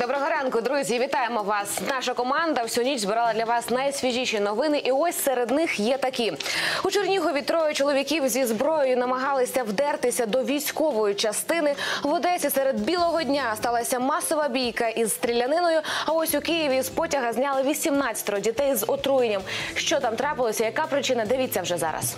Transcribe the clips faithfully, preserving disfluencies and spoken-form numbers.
Доброго ранку, друзі! Вітаємо вас! Наша команда всю ніч збирала для вас найсвіжіші новини, і ось серед них є такі. У Чернігові троє чоловіків зі зброєю намагалися вдертися до військової частини. В Одесі серед білого дня сталася масова бійка із стріляниною, а ось у Києві з потяга зняли вісімнадцятеро дітей з отруєнням. Що там трапилося, яка причина, дивіться вже зараз.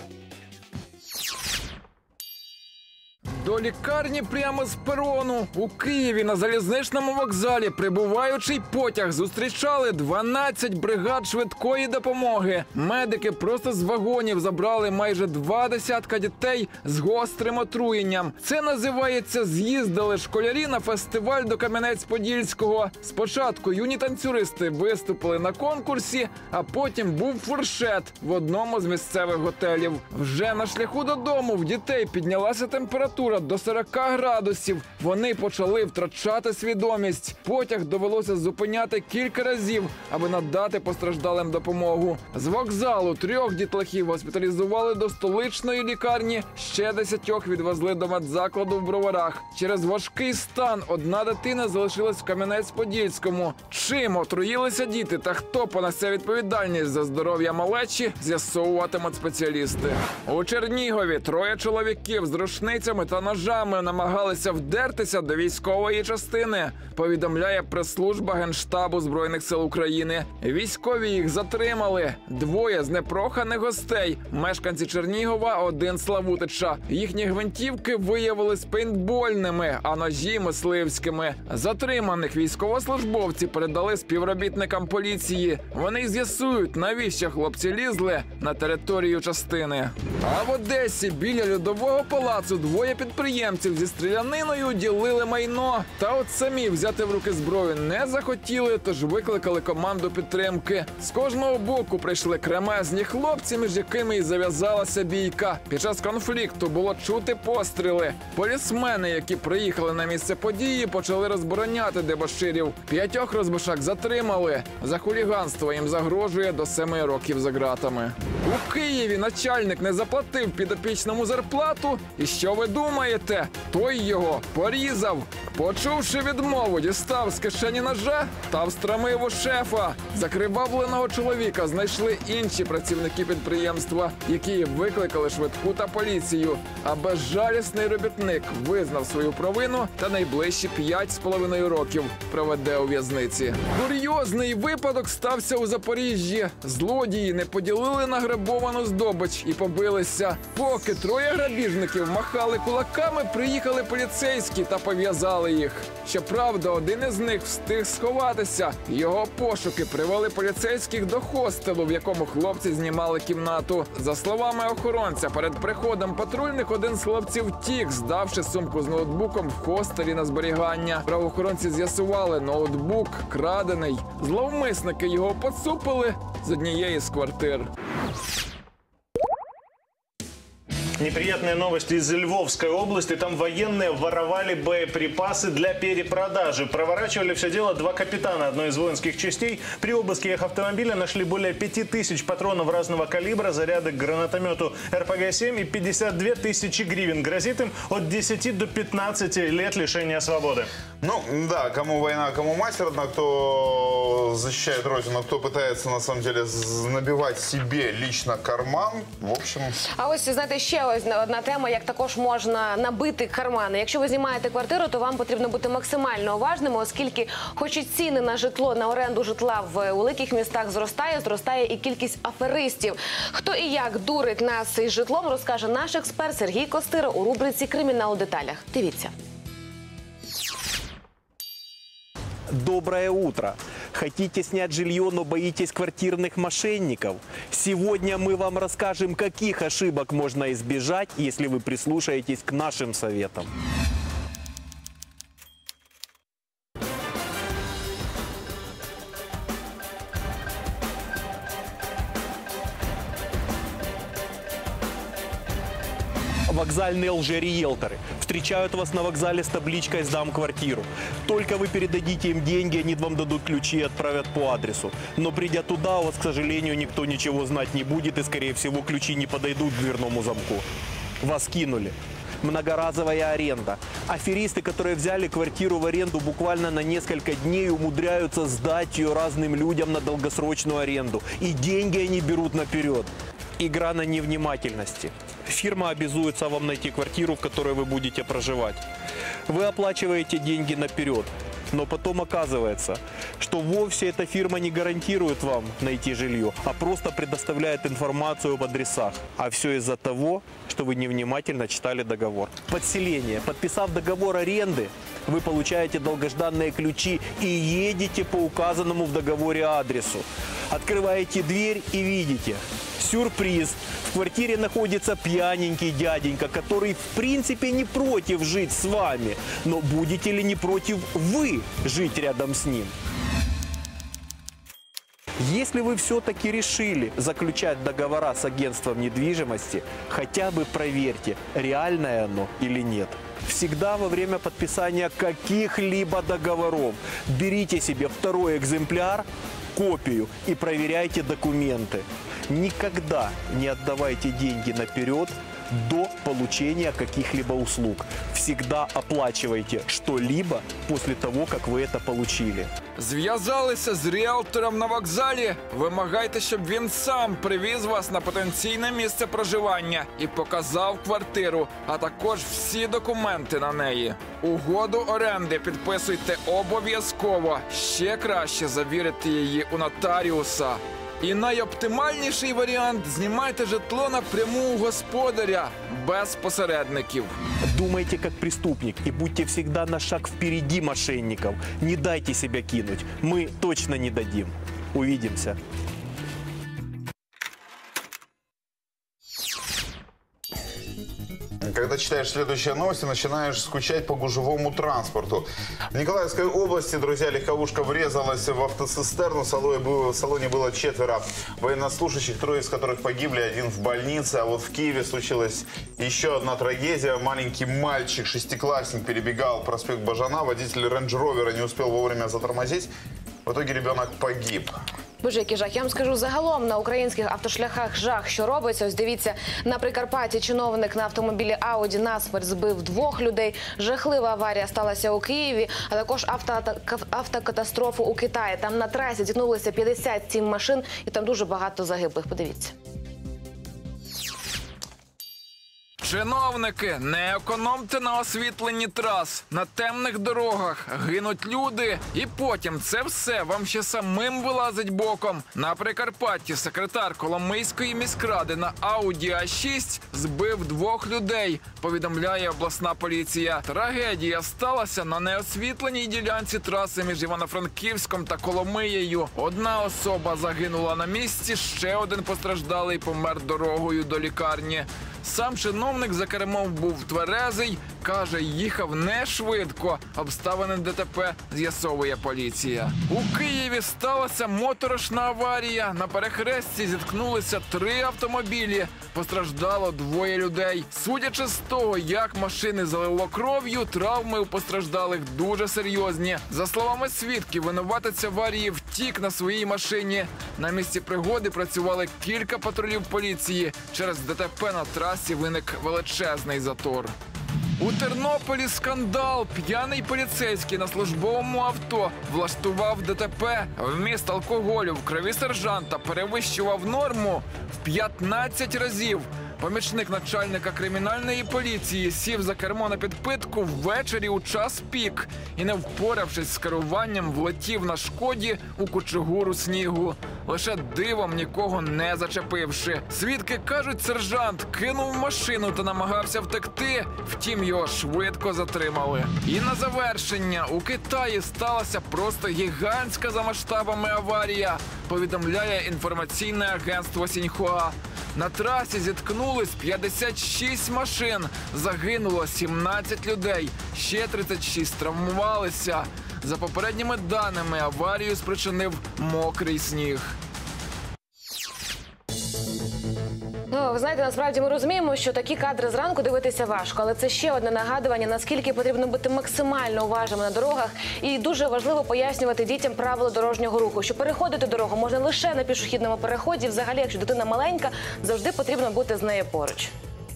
До лікарні прямо з перону. У Києві на залізничному вокзалі прибуваючий потяг зустрічали дванадцять бригад швидкої допомоги. Медики просто з вагонів забрали майже два десятка дітей з гострим отруєнням. Це називається «З'їздили школярі на фестиваль до Кам'янець-Подільського». Спочатку юні танцюристи виступили на конкурсі, а потім був фуршет в одному з місцевих готелів. Вже на шляху додому в дітей піднялася температура до сорока градусів. Вони почали втрачати свідомість. Потяг довелося зупиняти кілька разів, аби надати постраждалим допомогу. З вокзалу трьох дітлахів госпіталізували до столичної лікарні, ще десятьох відвезли до медзакладу в Броварах. Через важкий стан одна дитина залишилась в Кам'янець-Подільському. Чим отруїлися діти та хто понесе відповідальність за здоров'я малечі, з'ясовуватимуть спеціалісти. У Чернігові троє чоловіків з рушницями та ножами намагалися вдертися до військової частини, повідомляє прес-служба Генштабу Збройних сил України. Військові їх затримали. Двоє непроханих гостей – мешканці Чернігова, один з Славутича. Їхні гвинтівки виявились пейнтбольними, а ножі – мисливськими. Затриманих військовослужбовці передали співробітникам поліції. Вони з'ясують, навіщо хлопці лізли на територію частини. А в Одесі біля Льодового палацу двоє підприємців зі стріляниною ділили майно. Та от самі взяти в руки зброю не захотіли, тож викликали команду підтримки. З кожного боку прийшли кремезні хлопці, між якими і зав'язалася бійка. Під час конфлікту було чути постріли. Полісмени, які приїхали на місце події, почали розбороняти дебоширів. П'ятьох розбишак затримали. За хуліганство їм загрожує до семи років за ґратами. У Києві начальник не заплатив підопічному зарплату. І що ви думаєте? Думаєте, той його порізав. Почувши відмову, дістав з кишені ножа та встромив у шефа. Закривавленого чоловіка знайшли інші працівники підприємства, які викликали швидку та поліцію. А безжалісний робітник визнав свою провину та найближчі п'ять з половиною років проведе у в'язниці. Курйозний випадок стався у Запоріжжі. Злодії не поділили награбовану здобич і побилися. Поки троє грабіжників махали кулаками, приїхали поліцейські та пов'язали їх. Щоправда, один із них встиг сховатися. Його пошуки привели поліцейських до хостелу, в якому хлопці знімали кімнату. За словами охоронця, перед приходом патрульних один з хлопців втік, здавши сумку з ноутбуком в хостелі на зберігання. Правоохоронці з'ясували, ноутбук крадений. Зловмисники його поцупили з однієї з квартир. Неприятные новости из Львовской области. Там военные воровали боеприпасы для перепродажи. Проворачивали все дело два капитана одной из воинских частей. При обыске их автомобиля нашли более пяти тысяч патронов разного калибра, заряды к гранатомету эр пэ гэ семь и пятьдесят две тысячи гривен. Грозит им от десяти до пятнадцати лет лишения свободы. Ну, да, кому война, кому мать родна, кто защищает родину, кто пытается, на самом деле, набивать себе лично карман. В общем... А ось, знаете, еще ось одна тема, як також можна набити кармани. Якщо ви знімаєте квартиру, то вам потрібно бути максимально уважними, оскільки хоч і ціни на житло, на оренду житла в великих містах зростає, зростає і кількість аферистів. Хто і як дурить нас із житлом, розкаже наш експерт Сергій Костира у рубриці «Кримінал у деталях». Дивіться. Доброе утро! Хотите снять жилье, но боитесь квартирных мошенников? Сегодня мы вам расскажем, каких ошибок можно избежать, если вы прислушаетесь к нашим советам. Вокзальные лжериэлторы встречают вас на вокзале с табличкой «Сдам квартиру». Только вы передадите им деньги, они вам дадут ключи и отправят по адресу. Но придя туда, у вас, к сожалению, никто ничего знать не будет и, скорее всего, ключи не подойдут к дверному замку. Вас кинули. многоразовая аренда. Аферисты, которые взяли квартиру в аренду буквально на несколько дней, умудряются сдать ее разным людям на долгосрочную аренду. И деньги они берут наперед. Игра на невнимательности. Фирма обязуется вам найти квартиру, в которой вы будете проживать. Вы оплачиваете деньги наперед, но потом оказывается, что вовсе эта фирма не гарантирует вам найти жилье, а просто предоставляет информацию об адресах. А все из-за того, что вы невнимательно читали договор. Подселение. Подписав договор аренды, вы получаете долгожданные ключи и едете по указанному в договоре адресу. Открываете дверь и видите. Сюрприз! В квартире находится пьяненький дяденька, который в принципе не против жить с вами. Но будете ли не против вы жить рядом с ним? Если вы все-таки решили заключать договора с агентством недвижимости, хотя бы проверьте, реальное оно или нет. Всегда во время подписания каких-либо договоров берите себе второй экземпляр, копию и проверяйте документы. Никогда не отдавайте деньги наперед до получения каких-либо услуг. Всегда оплачивайте что-либо после того, как вы это получили. Зв'язалися з ріелтором на вокзалі. Вимагайте, щоб він сам привіз вас на потенційне місце проживання і показав квартиру, а також всі документи на неї. Угоду оренди підписуйте обов'язково. Ще краще завірити її у нотаріуса. І найоптимальніший варіант – знімайте житло напряму у господаря, без посередників. Думайте как преступник и будьте всегда на шаг впереди мошенников. Не дайте себя кинуть, мы точно не дадим. Увидимся. Когда читаешь следующие новости, начинаешь скучать по гужевому транспорту. В Николаевской области, друзья, легковушка врезалась в автоцистерну. В салоне было четверо военнослужащих, трое из которых погибли, один в больнице. А вот в Киеве случилась еще одна трагедия. Маленький мальчик, шестиклассник, перебегал проспект Бажана. Водитель рейндж-ровера не успел вовремя затормозить. В итоге ребенок погиб. Боже, який жах. Я вам скажу, загалом на українських автошляхах жах, що робиться. Ось дивіться, на Прикарпатті чиновник на автомобілі Ауді насмерть збив двох людей. Жахлива аварія сталася у Києві, а також автокатастрофу у Китаї. Там на трасі зіткнулися п'ятдесят сім машин і там дуже багато загиблих. Подивіться. Чиновники, не економте на освітленні трас, на темних дорогах гинуть люди, і потім це все вам ще самим вилазить боком. На Прикарпатті секретар Коломийської міськради на Ауді А шість збив двох людей, повідомляє обласна поліція. Трагедія сталася на неосвітленій ділянці траси між Івано-Франківськом та Коломиєю. Одна особа загинула на місці, ще один постраждалий помер дорогою до лікарні. Сам чиновник за кермом був тверезий, каже, їхав не швидко. Обставини ДТП з'ясовує поліція. У Києві сталася моторошна аварія. На перехресті зіткнулися три автомобілі. Постраждало двоє людей. Судячи з того, як машини залило кров'ю, травми у постраждалих дуже серйозні. За словами свідків, винуватець аварії втік на своїй машині. На місці пригоди працювали кілька патрулів поліції. Через ДТП на трасі виник величезний затор. У Тернополі скандал. П'яний поліцейський на службовому авто влаштував ДТП. Вміст алкоголю в крові сержанта перевищував норму в п'ятнадцять разів. Помічник начальника кримінальної поліції сів за кермо на підпитку ввечері у час пік і, не впоравшись з керуванням, влетів на Шкоді у кучугуру снігу, лише дивом нікого не зачепивши. Свідки кажуть, сержант кинув машину та намагався втекти, втім його швидко затримали. І на завершення, у Китаї сталася просто гігантська за масштабами аварія, повідомляє інформаційне агентство Сіньхуа. На трасі зіткнулись п'ятдесят шість машин, загинуло сімнадцять людей, ще тридцять шість травмувалися. За попередніми даними, аварію спричинив мокрий сніг. Ну, ви знаєте, насправді ми розуміємо, що такі кадри зранку дивитися важко, але це ще одне нагадування, наскільки потрібно бути максимально уважними на дорогах. І дуже важливо пояснювати дітям правила дорожнього руху, що переходити дорогу можна лише на пішохідному переході. Взагалі, якщо дитина маленька, завжди потрібно бути з нею поруч.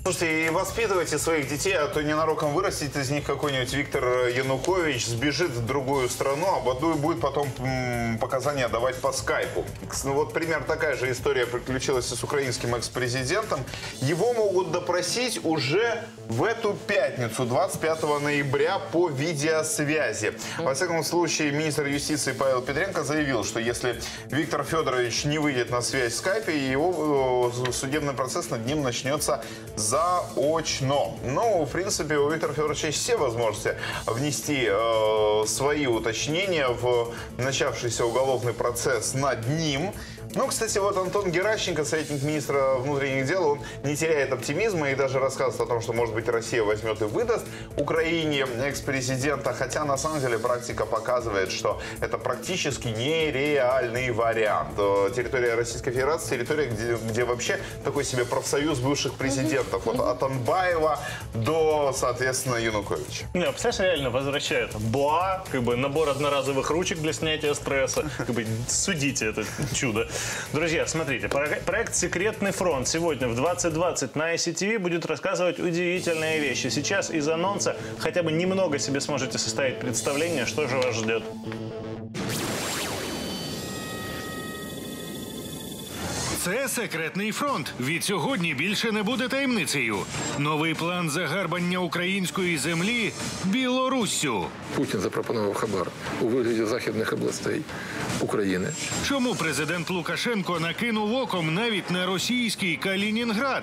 Слушайте, и воспитывайте своих детей, а то ненароком вырастет из них какой-нибудь Виктор Янукович, сбежит в другую страну, а Бадуй будет потом показания давать по скайпу. Вот пример, такая же история приключилась с украинским экс-президентом. Его могут допросить уже в эту пятницу, двадцать пятого ноября, по видеосвязи. Во всяком случае, министр юстиции Павел Петренко заявил, что если Виктор Федорович не выйдет на связь в скайпе, его судебный процесс над ним начнется за... заочно. Ну, в принципе, у Виктора Федоровича есть все возможности внести э, свои уточнения в начавшийся уголовный процесс над ним. Ну, кстати, вот Антон Геращенко, советник министра внутренних дел, он не теряет оптимизма и даже рассказывает о том, что, может быть, Россия возьмет и выдаст Украине экс-президента. Хотя, на самом деле, практика показывает, что это практически нереальный вариант. Территория Российской Федерации – территория, где, где вообще такой себе профсоюз бывших президентов. Вот от Анбаева до, соответственно, Януковича. Не, представляешь, реально возвращают БА, как бы набор одноразовых ручек для снятия стресса. Как бы, судите это чудо. Друзья, смотрите, проект «Секретный фронт» сегодня в двадцать двадцать на ай си ти ви будет рассказывать удивительные вещи. Сейчас из анонса хотя бы немного себе сможете составить представление, что же вас ждет. Це «Секретний фронт». Від сьогодні більше не буде таємницею. Новий план загарбання української землі – Білоруссю. Путін запропонував хабар у вигляді західних областей України. Чому президент Лукашенко накинув оком навіть на російський Калінінград?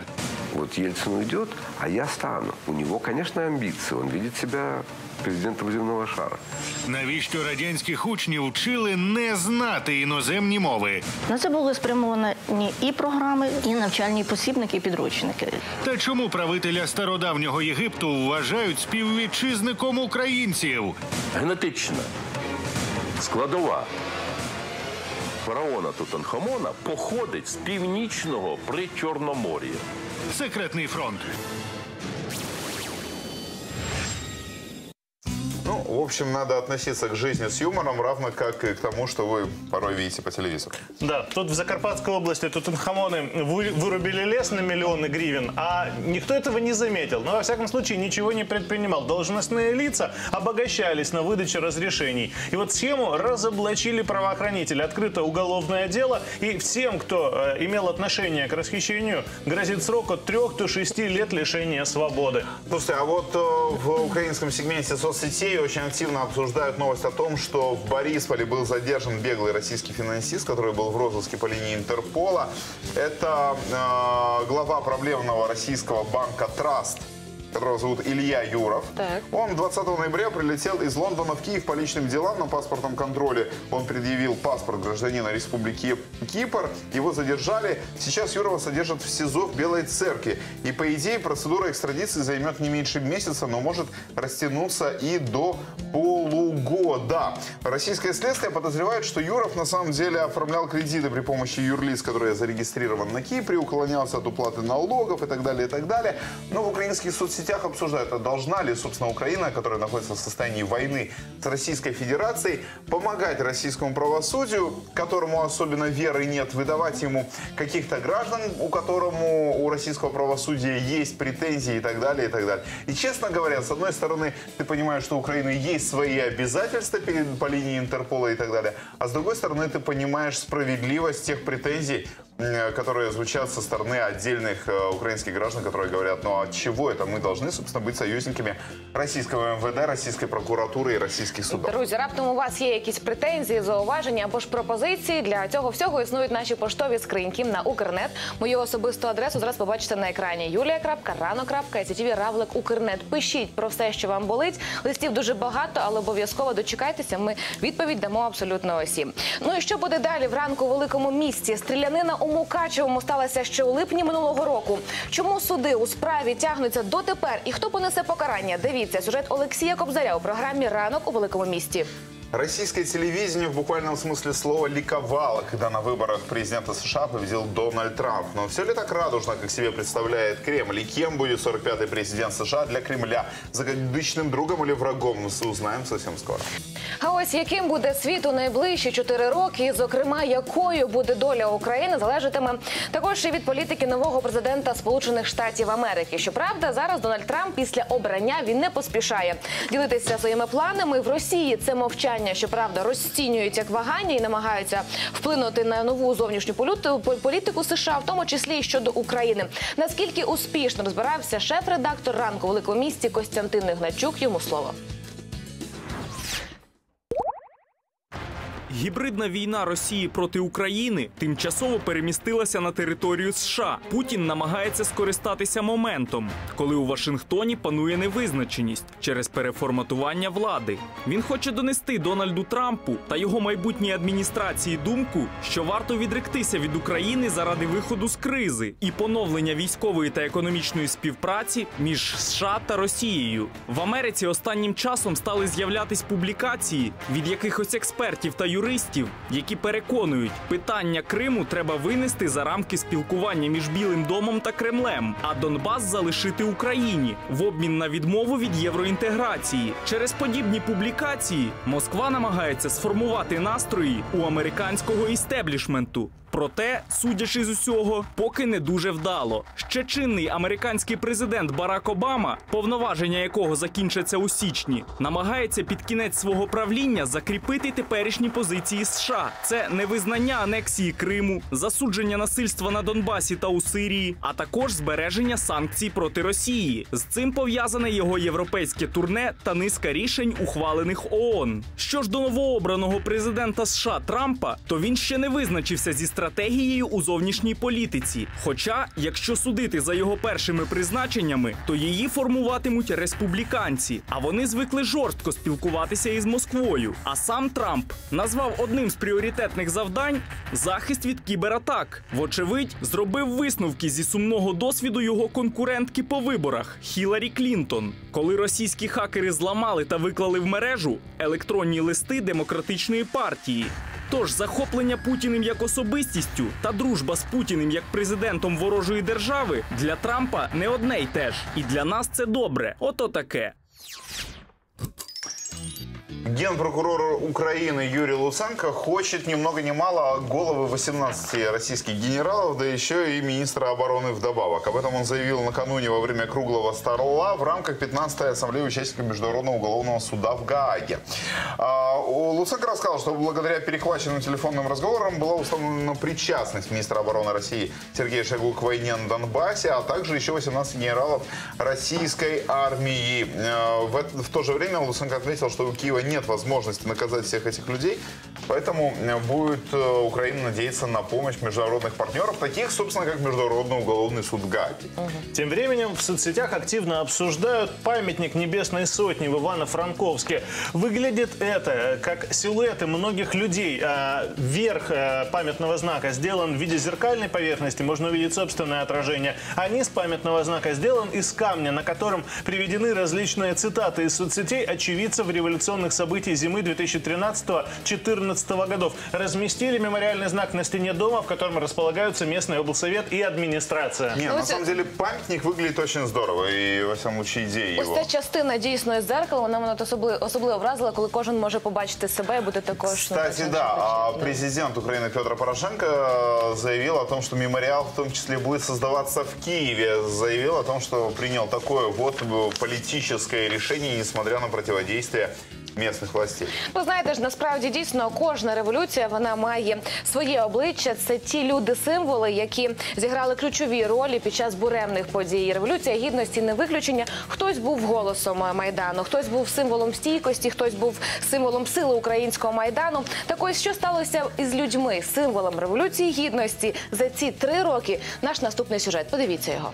Вот Ельцин уйдет, а я стану. У него, конечно, амбиции. Он видит себя президентом земного шара. Навіщо радянських учнів вчили не знати іноземні мови? На це були спрямовані і програми, і навчальні посібники, і підручники. Та чому правителя стародавнього Єгипту вважають співвітчизником українців? Генетична складова фараона Тутанхамона походить з північного Причорномор'я. «Секретний фронт». Ну, в общем, надо относиться к жизни с юмором, равно как и к тому, что вы порой видите по телевизору. Да, тут в Закарпатской области Тутанхамоны вырубили лес на миллионы гривен, а никто этого не заметил. Но, во всяком случае, ничего не предпринимал. Должностные лица обогащались на выдаче разрешений. И вот схему разоблачили правоохранители. Открыто уголовное дело, и всем, кто имел отношение к расхищению, грозит срок от трёх до шести лет лишения свободы. Слушайте, а вот в украинском сегменте соцсетей очень активно обсуждают новость о том, что в Борисполе был задержан беглый российский финансист, который был в розыске по линии Интерпола. Это э, глава проблемного российского банка «Траст», которого зовут Илья Юров. Так. Он двадцатого ноября прилетел из Лондона в Киев по личным делам. На паспортном контроле он предъявил паспорт гражданина Республики Кипр. Его задержали. Сейчас Юрова содержат в СИЗО в Белой Церкви. И, по идее, процедура экстрадиции займет не меньше месяца, но может растянуться и до полугода. Российское следствие подозревает, что Юров на самом деле оформлял кредиты при помощи юрлиц, который зарегистрирован на Кипре, уклонялся от уплаты налогов и так далее, и так далее. Но в украинских соцсетях В сетях обсуждают, а должна ли, собственно, Украина, которая находится в состоянии войны с Российской Федерацией, помогать российскому правосудию, которому особенно веры нет, выдавать ему каких-то граждан, у которому у российского правосудия есть претензии и так далее, и так далее. И, честно говоря, с одной стороны, ты понимаешь, что у Украины есть свои обязательства перед, по линии Интерпола и так далее, а с другой стороны, ты понимаешь справедливость тех претензий, которые звучат со стороны отдельных украинских граждан, которые говорят, ну а от чего это? Мы должны, собственно, быть союзниками российского МВД, российской прокуратури і російських судів. Друзі, раптом у вас є якісь претензії, зауваження або ж пропозиції? Для цього всього існують наші поштові скриньки на Укрнет. Мою особисту адресу зараз побачите на екрані. юлія крапка рано крапка ай си ти ви равлик укрнет. Пишіть про все, що вам болить. Листів дуже багато, але обов'язково дочекайтеся, ми відповідь дамо абсолютно усім. Ну і що буде далі вранку у великому місті? Стрілянина у Мукачевому сталася ще у липні минулого року. Чому суди у справі тягнуться до тепер і хто понесе покарання? Дивіться сюжет Олексія Кобзаря у програмі «Ранок у великому місті». Российское телевидение в буквальном смысле слова ликовало, когда на выборах президента США победил Дональд Трамп. Но все ли так радужно, как себе представляет Кремль? И кем будет сорок пятый президент США для Кремля? Закадычним другом или врагом? Ми узнаємо зовсім скоро. А ось яким буде світ у найближчі чотири роки, і, зокрема, якою буде доля України, залежатиме також і від політики нового президента Сполучених Штатів Америки. Щоправда, зараз Дональд Трамп після обрання він не поспішає ділитися своїми планами. В Росії це мовчання, щоправда, розцінюють як вагання і намагаються вплинути на нову зовнішню політику США, в тому числі і щодо України. Наскільки успішно розбирався шеф-редактор «Ранку» у Великому місті Костянтин Ігначук, йому слово. Гібридна війна Росії проти України тимчасово перемістилася на територію США. Путін намагається скористатися моментом, коли у Вашингтоні панує невизначеність через переформатування влади. Він хоче донести Дональду Трампу та його майбутній адміністрації думку, що варто відректися від України заради виходу з кризи і поновлення військової та економічної співпраці між США та Росією. В Америці останнім часом стали з'являтись публікації від якихось експертів та юристів, юристів, які переконують, питання Криму треба винести за рамки спілкування між Білим домом та Кремлем, а Донбас залишити Україні в обмін на відмову від євроінтеграції. Через подібні публікації Москва намагається сформувати настрої у американського істеблішменту. Проте, судячи з усього, поки не дуже вдало. Ще чинний американський президент Барак Обама, повноваження якого закінчаться у січні, намагається під кінець свого правління закріпити теперішні позиції США. Це невизнання анексії Криму, засудження насильства на Донбасі та у Сирії, а також збереження санкцій проти Росії. З цим пов'язане його європейське турне та низка рішень, ухвалених ООН. Що ж до новообраного президента США Трампа, то він ще не визначився зі стратегією стратегією у зовнішній політиці. Хоча, якщо судити за його першими призначеннями, то її формуватимуть республіканці, а вони звикли жорстко спілкуватися із Москвою. А сам Трамп назвав одним з пріоритетних завдань захист від кібератак. Вочевидь, зробив висновки зі сумного досвіду його конкурентки по виборах – Хіларі Клінтон. Коли російські хакери зламали та виклали в мережу електронні листи Демократичної партії. Тож захоплення Путіним як особистістю та дружба з Путіним як президентом ворожої держави для Трампа не одне й те ж. І для нас це добре. Ото таке. Генпрокурор Украины Юрий Луценко хочет ни много ни мало головы восемнадцати российских генералов, да еще и министра обороны вдобавок. Об этом он заявил накануне во время круглого стола в рамках пятнадцатой ассамблеи участников Международного уголовного суда в Гааге. Луценко рассказал, что благодаря перехваченным телефонным разговорам была установлена причастность министра обороны России Сергея Шойгу к войне на Донбассе, а также еще восемнадцати генералов российской армии. В то же время Луценко отметил, что у Киева не нет возможности наказать всех этих людей, поэтому будет э, Украина надеяться на помощь международных партнеров, таких, собственно, как Международный уголовный суд в Гааге. Угу. Тем временем в соцсетях активно обсуждают памятник Небесной Сотни в Ивано-Франковске. Выглядит это как силуэты многих людей. А верх а, памятного знака сделан в виде зеркальной поверхности, можно увидеть собственное отражение. А низ памятного знака сделан из камня, на котором приведены различные цитаты из соцсетей очевидцев революционных событий. событий зимы две тысячи тринадцатого — две тысячи четырнадцатого годов. Разместили мемориальный знак на стене дома, в котором располагаются местный облсовет и администрация. Нет, ну, на самом деле памятник выглядит очень здорово, и во всяком случае идея его. Ось та частина дійсно із дзеркала, вона мене особливо вразила, коли кожен може побачити себе і буде також... Кстати, да, президент Украины Петр Порошенко заявил о том, что мемориал в том числе будет создаваться в Киеве. Заявил о том, что принял такое вот политическое решение, несмотря на противодействие місцевих властей. Ви знаєте ж, насправді, дійсно, кожна революція, вона має своє обличчя. Це ті люди-символи, які зіграли ключові ролі під час буремних подій. Революція Гідності не виключення. Хтось був голосом Майдану, хтось був символом стійкості, хтось був символом сили українського Майдану. Так ось, що сталося із людьми, символом Революції Гідності за ці три роки? Наш наступний сюжет. Подивіться його.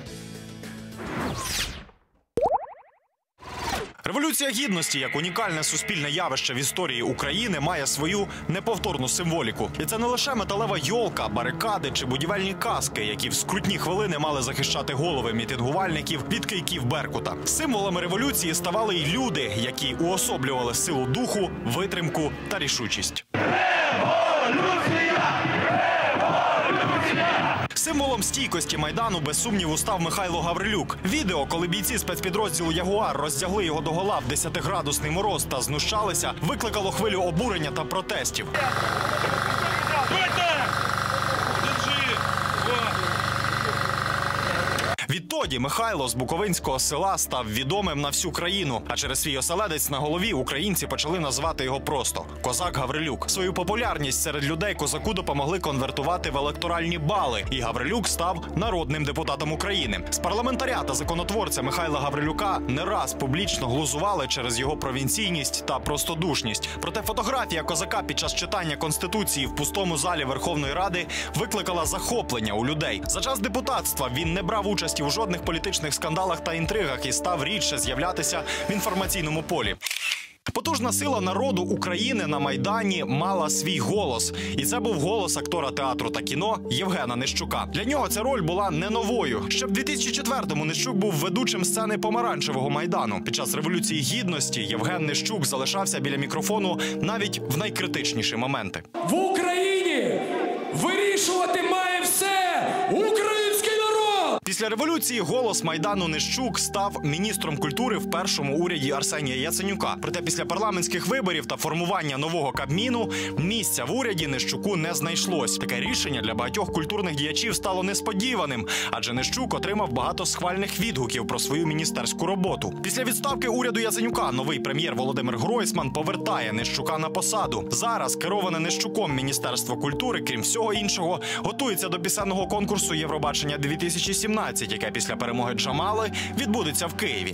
Революція Гідності, як унікальне суспільне явище в історії України, має свою неповторну символіку. І це не лише металева йолка, барикади чи будівельні каски, які в скрутні хвилини мали захищати голови мітингувальників від кийків Беркута. Символами революції ставали й люди, які уособлювали силу духу, витримку та рішучість. Революція! Революція! Символом стійкості Майдану, без сумніву, став Михайло Гаврилюк. Відео, коли бійці спецпідрозділу «Ягуар» роздягли його догола в десятиградусний мороз та знущалися, викликало хвилю обурення та протестів. Відтоді Михайло з буковинського села став відомим на всю країну, а через свій оселедець на голові українці почали називати його просто – Козак Гаврилюк. Свою популярність серед людей козаку допомогли конвертувати в електоральні бали, і Гаврилюк став народним депутатом України. З парламентаря та законотворця Михайла Гаврилюка не раз публічно глузували через його провінційність та простодушність. Проте фотографія козака під час читання Конституції в пустому залі Верховної Ради викликала захоплення у людей. За час депутатства він не брав участі у жодних політичних скандалах та інтригах і став рідше з'являтися в інформаційному полі. Потужна сила народу України на Майдані мала свій голос. І це був голос актора театру та кіно Євгена Нищука. Для нього ця роль була не новою. Ще в дві тисячі четвертому Нищук був ведучим сцени Помаранчевого Майдану. Під час Революції Гідності Євген Нищук залишався біля мікрофону навіть в найкритичніші моменти. В Україні вирішувати має все Україна! Після революції голос Майдану Нищук став міністром культури в першому уряді Арсенія Яценюка. Проте після парламентських виборів та формування нового Кабміну місця в уряді Нищуку не знайшлось. Таке рішення для багатьох культурних діячів стало несподіваним, адже Нищук отримав багато схвальних відгуків про свою міністерську роботу. Після відставки уряду Яценюка новий прем'єр Володимир Гройсман повертає Нищука на посаду. Зараз кероване Нищуком Міністерство культури, крім всього іншого, готується до пісенного конкурсу Євробачення дві тисячі сімнадцять. Яке після перемоги Джамали відбудеться в Києві.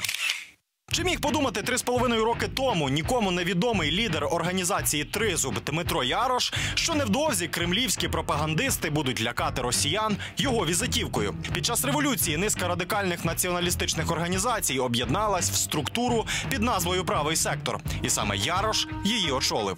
Чи міг подумати три з половиною роки тому нікому невідомий лідер організації «Тризуб» Дмитро Ярош, що невдовзі кремлівські пропагандисти будуть лякати росіян його візитівкою? Під час революції низка радикальних націоналістичних організацій об'єдналась в структуру під назвою «Правий сектор». І саме Ярош її очолив.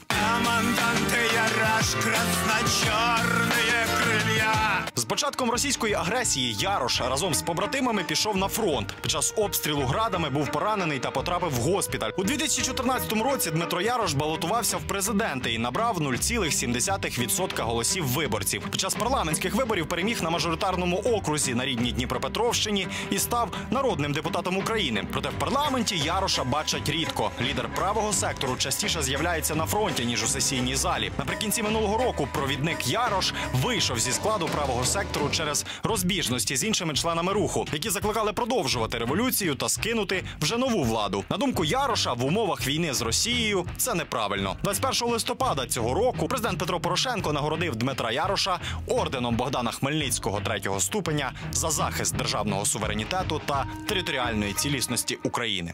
З початком російської агресії Ярош разом з побратимами пішов на фронт. Під час обстрілу градами був поранений та потрапив в госпіталь. У дві тисячі чотирнадцятому році Дмитро Ярош балотувався в президенти і набрав нуль цілих сім десятих відсотка голосів виборців. Під час парламентських виборів переміг на мажоритарному окрузі на рідній Дніпропетровщині і став народним депутатом України. Проте в парламенті Яроша бачать рідко. Лідер правого сектору частіше з'являється на фронті, ніж у сесійній залі. Наприкінці минулого року провідник Ярош вийшов зі складу правого сектору через розбіжності з іншими членами руху, які закликали продовжувати революцію та скинути вже нову владу. На думку Яроша, в умовах війни з Росією це неправильно. двадцять першого листопада цього року президент Петро Порошенко нагородив Дмитра Яроша орденом Богдана Хмельницького третього ступеня за захист державного суверенітету та територіальної цілісності України.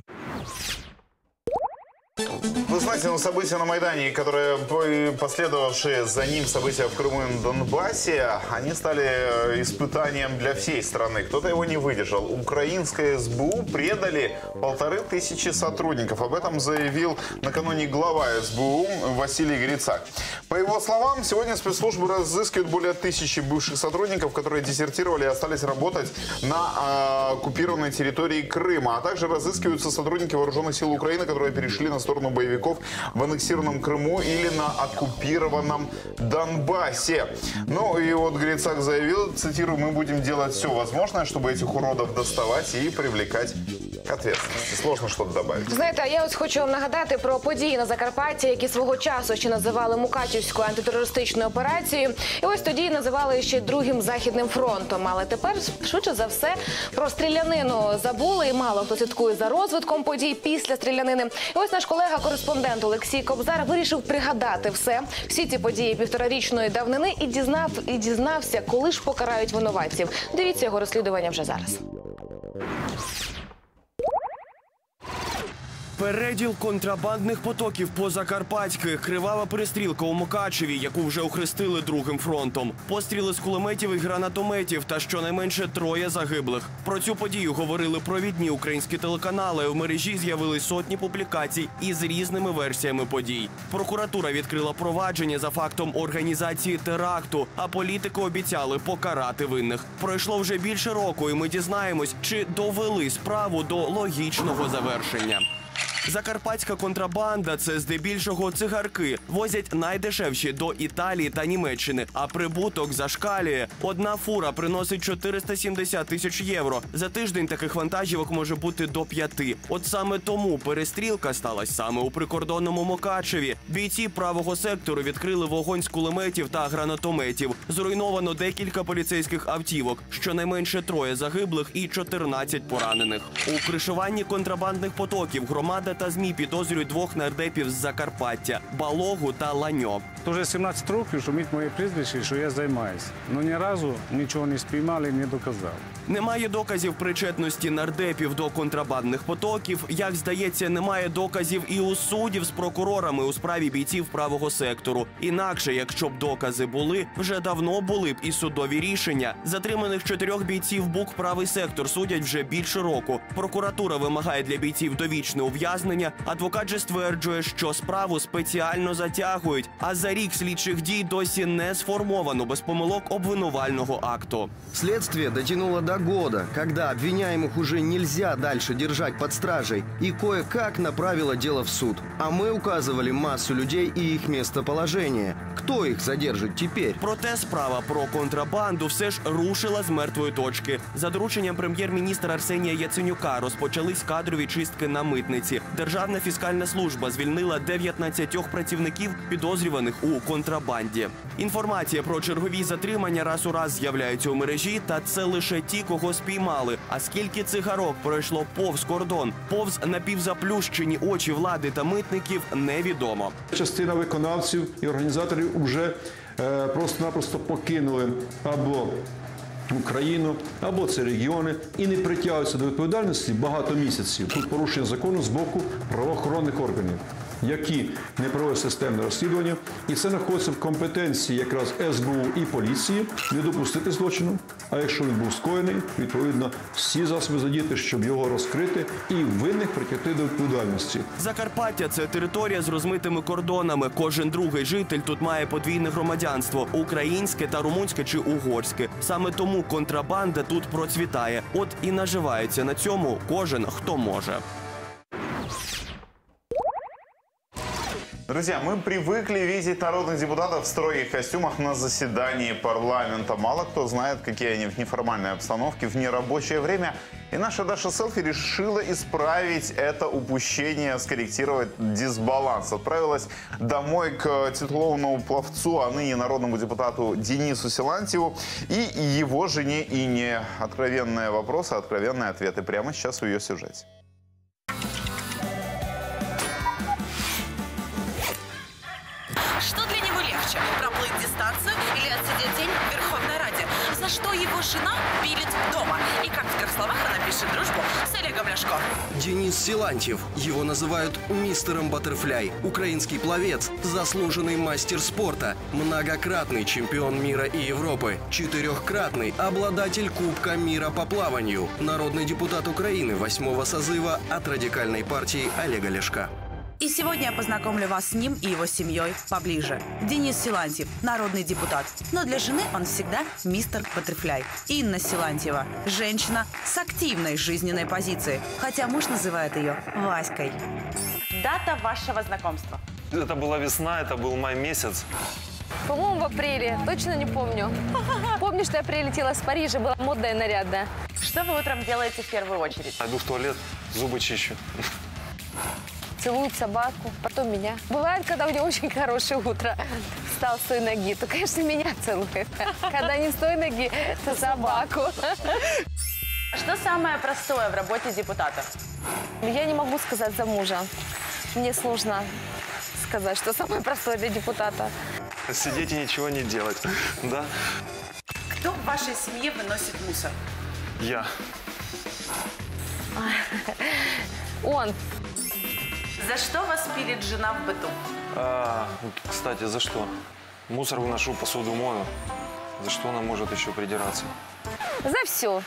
Вы знаете, ну, события на Майдане, которые последовавшие за ним события в Крыму и Донбассе, они стали испытанием для всей страны. Кто-то его не выдержал. Украинское СБУ предали полторы тысячи сотрудников. Об этом заявил накануне глава СБУ Василий Грицак. По его словам, сегодня спецслужбы разыскивают более тысячи бывших сотрудников, которые дезертировали и остались работать на оккупированной территории Крыма. А также разыскиваются сотрудники вооруженных сил Украины, которые перешли на сторону боевиков в аннексированном Крыму или на оккупированном Донбассе. Ну и вот Грицак заявил, цитирую, мы будем делать все возможное, чтобы этих уродов доставать и привлекать к ответственности. Сложно что-то добавить. Знаєте, я ось хочу вам нагадати про події на Закарпатті, які свого часу ще називали Мукачівською антитерористичною операцією. І ось тоді називали ще Другим Західним фронтом. Але тепер, швидше за все, про стрілянину забули і мало хто слідкує за розвитком подій після стрілянини. І ось наш колега-кореспондент Олексій Кобзар вирішив пригадати все, всі ці події півторарічної давнини і, дізнав, і дізнався, коли ж покарають винуватців. Дивіться його розслідування вже зараз. Переділ контрабандних потоків по Закарпатськи, кривава перестрілка у Мукачеві, яку вже охрестили другим фронтом. Постріли з кулеметів і гранатометів та щонайменше троє загиблих. Про цю подію говорили провідні українські телеканали. У мережі з'явились сотні публікацій із різними версіями подій. Прокуратура відкрила провадження за фактом організації теракту, а політики обіцяли покарати винних. Пройшло вже більше року, і ми дізнаємось, чи довели справу до логічного завершення. Закарпатська контрабанда – це здебільшого цигарки. Возять найдешевші до Італії та Німеччини, а прибуток зашкалює. Одна фура приносить чотириста сімдесят тисяч євро. За тиждень таких вантажівок може бути до п'яти. От саме тому перестрілка сталася саме у прикордонному Мукачеві. Бійці правого сектору відкрили вогонь з кулеметів та гранатометів. Зруйновано декілька поліцейських автівок, щонайменше троє загиблих і чотирнадцять поранених. У кришуванні контрабандних потоків громада та ЗМІ підозрюють двох нардепів з Закарпаття – Балогу та Ланьо. Уже сімнадцять років шумить моє прізвище, що я займаюся. Але ні разу нічого не спіймали і не доказали. Немає доказів причетності нардепів до контрабандних потоків. Як здається, немає доказів і у суддів з прокурорами у справі бійців правого сектору. Інакше, якщо б докази були, вже давно були б і судові рішення. Затриманих чотирьох бійців БУК правий сектор судять вже більше року. Прокуратура вимагає для бійців довічне ув'язнення. Адвокат же стверджує, що справу спеціально затягують, а за рік слідчих дій досі не сформовано без помилок обвинувального акту. Слідство дотягнуло до года, когда обвиняемых уже нельзя дальше держать под стражей, и кое-как направило дело в суд. А мы указывали массу людей и их местоположение. Кто их задержит теперь? Проте справа про контрабанду все ж рушила з мертвої точки. За дорученням прем'єр-міністра Арсенія Яценюка розпочались кадрові чистки на митниці. Державна фіскальна служба звільнила дев'ятнадцять працівників, підозрюваних у контрабанді. Інформація про чергові затримання раз у раз з'являється у мережі, та це лише ті, кого спіймали. А скільки цигарок пройшло повз кордон, повз напівзаплющені очі влади та митників, невідомо. Частина виконавців і організаторів вже е, просто-напросто покинули або Україну, або ці регіони, і не притягуються до відповідальності багато місяців. Тут порушення закону з боку правоохоронних органів, які не проводять системне розслідування, і це знаходиться в компетенції якраз ес бе у і поліції не допустити злочину, а якщо він був скоєний, відповідно, всі засоби задіяти, щоб його розкрити і винних притягти до відповідальності. Закарпаття – це територія з розмитими кордонами. Кожен другий житель тут має подвійне громадянство – українське та румунське чи угорське. Саме тому контрабанда тут процвітає. От і наживається на цьому кожен, хто може. Друзья, мы привыкли видеть народных депутатов в строгих костюмах на заседании парламента. Мало кто знает, какие они в неформальной обстановке, в нерабочее время. И наша Даша Селфи решила исправить это упущение, скорректировать дисбаланс. Отправилась домой к титулованному пловцу, а ныне народному депутату Денису Силантьеву и его жене Инне. Откровенные вопросы, откровенные ответы прямо сейчас в ее сюжете. Что для него легче – проплыть дистанцию или отсидеть день в Верховной Раде? За что его жена пилит дома? И как в трех словах она пишет дружбу с Олегом Ляшко? Денис Силантьев. Его называют мистером Баттерфляй. Украинский пловец, заслуженный мастер спорта, многократный чемпион мира и Европы, четырехкратный обладатель Кубка мира по плаванию, народный депутат Украины восьмого созыва от радикальной партии Олега Ляшка. И сегодня я познакомлю вас с ним и его семьей поближе. Денис Силантьев – народный депутат, но для жены он всегда мистер Баттерфляй. Инна Силантьева – женщина с активной жизненной позицией, хотя муж называет ее Васькой. Дата вашего знакомства? Это была весна, это был май месяц. По-моему, в апреле. Точно не помню. Помню, что я прилетела с Парижа, была модная и нарядная. Что вы утром делаете в первую очередь? Пойду в туалет, зубы чищу. Целуют собаку, потом меня. Бывает, когда у него очень хорошее утро. Встал с той ноги, то, конечно, меня целует. Когда не с той ноги, то собаку. Что самое простое в работе депутата? Я не могу сказать за мужа. Мне сложно сказать, что самое простое для депутата. Сидеть и ничего не делать, да? Кто в вашей семье выносит мусор? Я. Он. За что вас пилит жена в быту? А, кстати, за что? Мусор выношу, посуду мою. За что она может еще придираться? За все.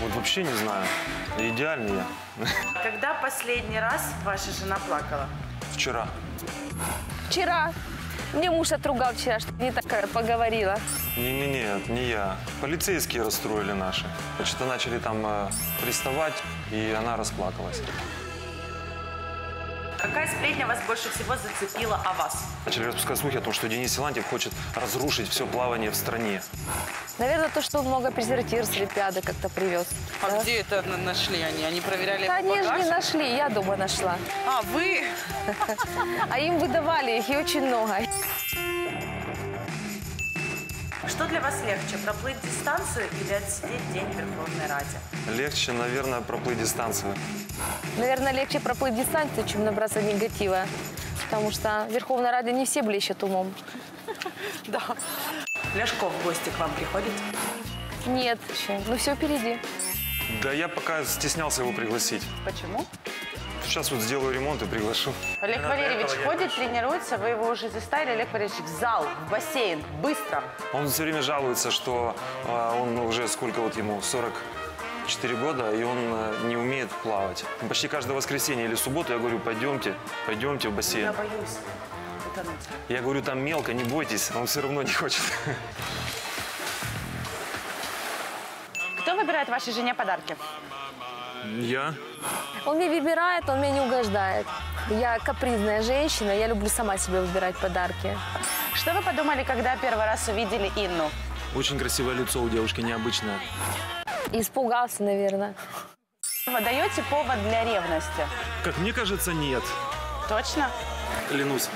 Вот вообще не знаю. Идеальный я. Когда последний раз ваша жена плакала? Вчера. Вчера. Мне муж отругал вчера, что не так поговорила. Не-не-не, не я. Полицейские расстроили наши. Что-то начали там э, приставать, и она расплакалась. Какая сплетня вас больше всего зацепила о вас? Начали распускать слухи о том, что Денис Силантьев хочет разрушить все плавание в стране. Наверное, то, что он много презертир с Олимпиады как-то привез. А да? Где это нашли они? Они проверяли да, они же не нашли, я дома нашла. А, вы? А им выдавали их, и очень много. Что для вас легче, проплыть дистанцию или отсидеть день в Верховной Раде? Легче, наверное, проплыть дистанцию. Наверное, легче проплыть дистанцию, чем набраться негатива. Потому что в Верховной Раде не все блещут умом. Да. Ляшко в гости к вам приходит? Нет, еще. Ну все впереди. Да я пока стеснялся его пригласить. Почему? Сейчас вот сделаю ремонт и приглашу. Олег Валерьевич ходит, тренируется, вы его уже заставили, Олег Валерьевич, в зал, в бассейн, быстро. Он все время жалуется, что э, он уже сколько вот ему, сорок четыре года, и он э, не умеет плавать. Почти каждое воскресенье или субботу я говорю, пойдемте, пойдемте в бассейн. Я боюсь утонуть. Я говорю, там мелко, не бойтесь, он все равно не хочет. Кто выбирает вашей жене подарки? Я. Он мне выбирает, он мне не угождает. Я капризная женщина, я люблю сама себе выбирать подарки. Что вы подумали, когда первый раз увидели Инну? Очень красивое лицо у девушки, необычное. Испугался, наверное. Вы даете повод для ревности? Как мне кажется, нет. Точно? Клянусь.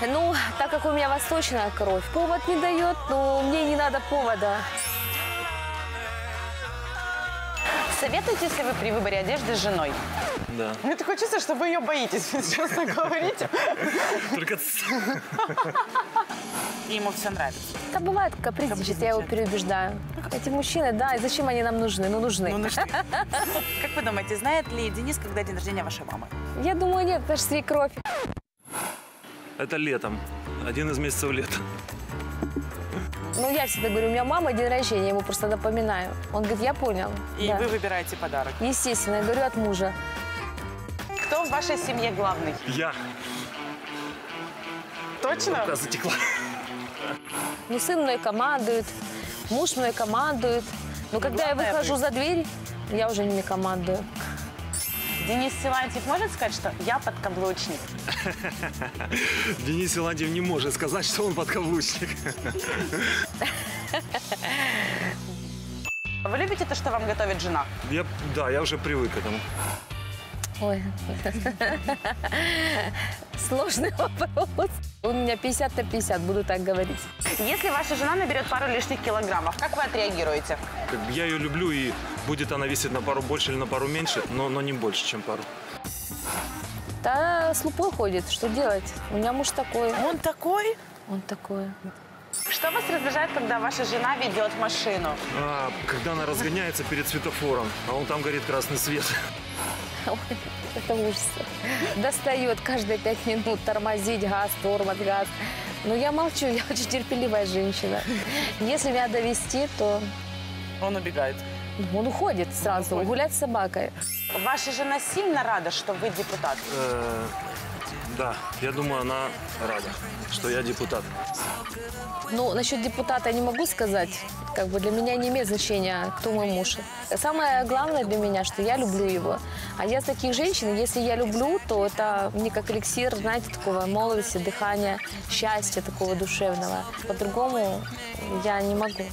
Ну, так как у меня восточная кровь, повод не дает, но мне не надо повода. Советуете, если вы при выборе одежды с женой? Да. Мне так хочется, что вы ее боитесь, честно говорите. Только... Ему все нравится. Да, бывает капризничает, я его переубеждаю. Эти мужчины, да, и зачем они нам нужны? Ну, нужны. Ну, нужны. Как вы думаете, знает ли Денис, когда день рождения вашей мамы? Я думаю, нет, потому что свекровь. Это летом. Один из месяцев лета. Ну, я всегда говорю, у меня мама день рождения, я ему просто напоминаю. Он говорит, я понял. И да. Вы выбираете подарок? Естественно, я говорю, от мужа. Кто в вашей семье главный? Я. Точно? Рука затекла. Ну, сын мной командует, муж мной командует. Но когда Главное я выхожу ты. за дверь, я уже не командую. Денис Силантьев может сказать, что я подкаблучник? Денис Силантьев не может сказать, что он подкаблучник. Вы любите то, что вам готовит жена? Я, да, я уже привык к этому. Ой, сложный вопрос. У меня пятьдесят на пятьдесят, буду так говорить. Если ваша жена наберет пару лишних килограммов, как вы отреагируете? Я ее люблю, и будет она весить на пару больше или на пару меньше, но, но не больше, чем пару. Да, с лупой ходит, что делать? У меня муж такой. Он такой? Он такой. Что вас раздражает, когда ваша жена ведет машину? А, когда она разгоняется перед светофором, а он там горит красный свет. Ой, это ужас. Достает каждые пять минут тормозить, газ, тормоз, газ. Но я молчу, я очень терпеливая женщина. Если меня довести, то... Он убегает. Он уходит сразу, он уходит. Гулять с собакой. Ваша жена сильно рада, что вы депутат? Э-э- да, я думаю, она рада, что я депутат. Ну, насчет депутата не могу сказать. Как бы для меня не имеет значения, кто мой муж. Самое главное для меня, что я люблю его. А я таких женщин, если я люблю, то это мне как эликсир, знаете, такого молодости, дыхания, счастья такого душевного. По-другому я не могу.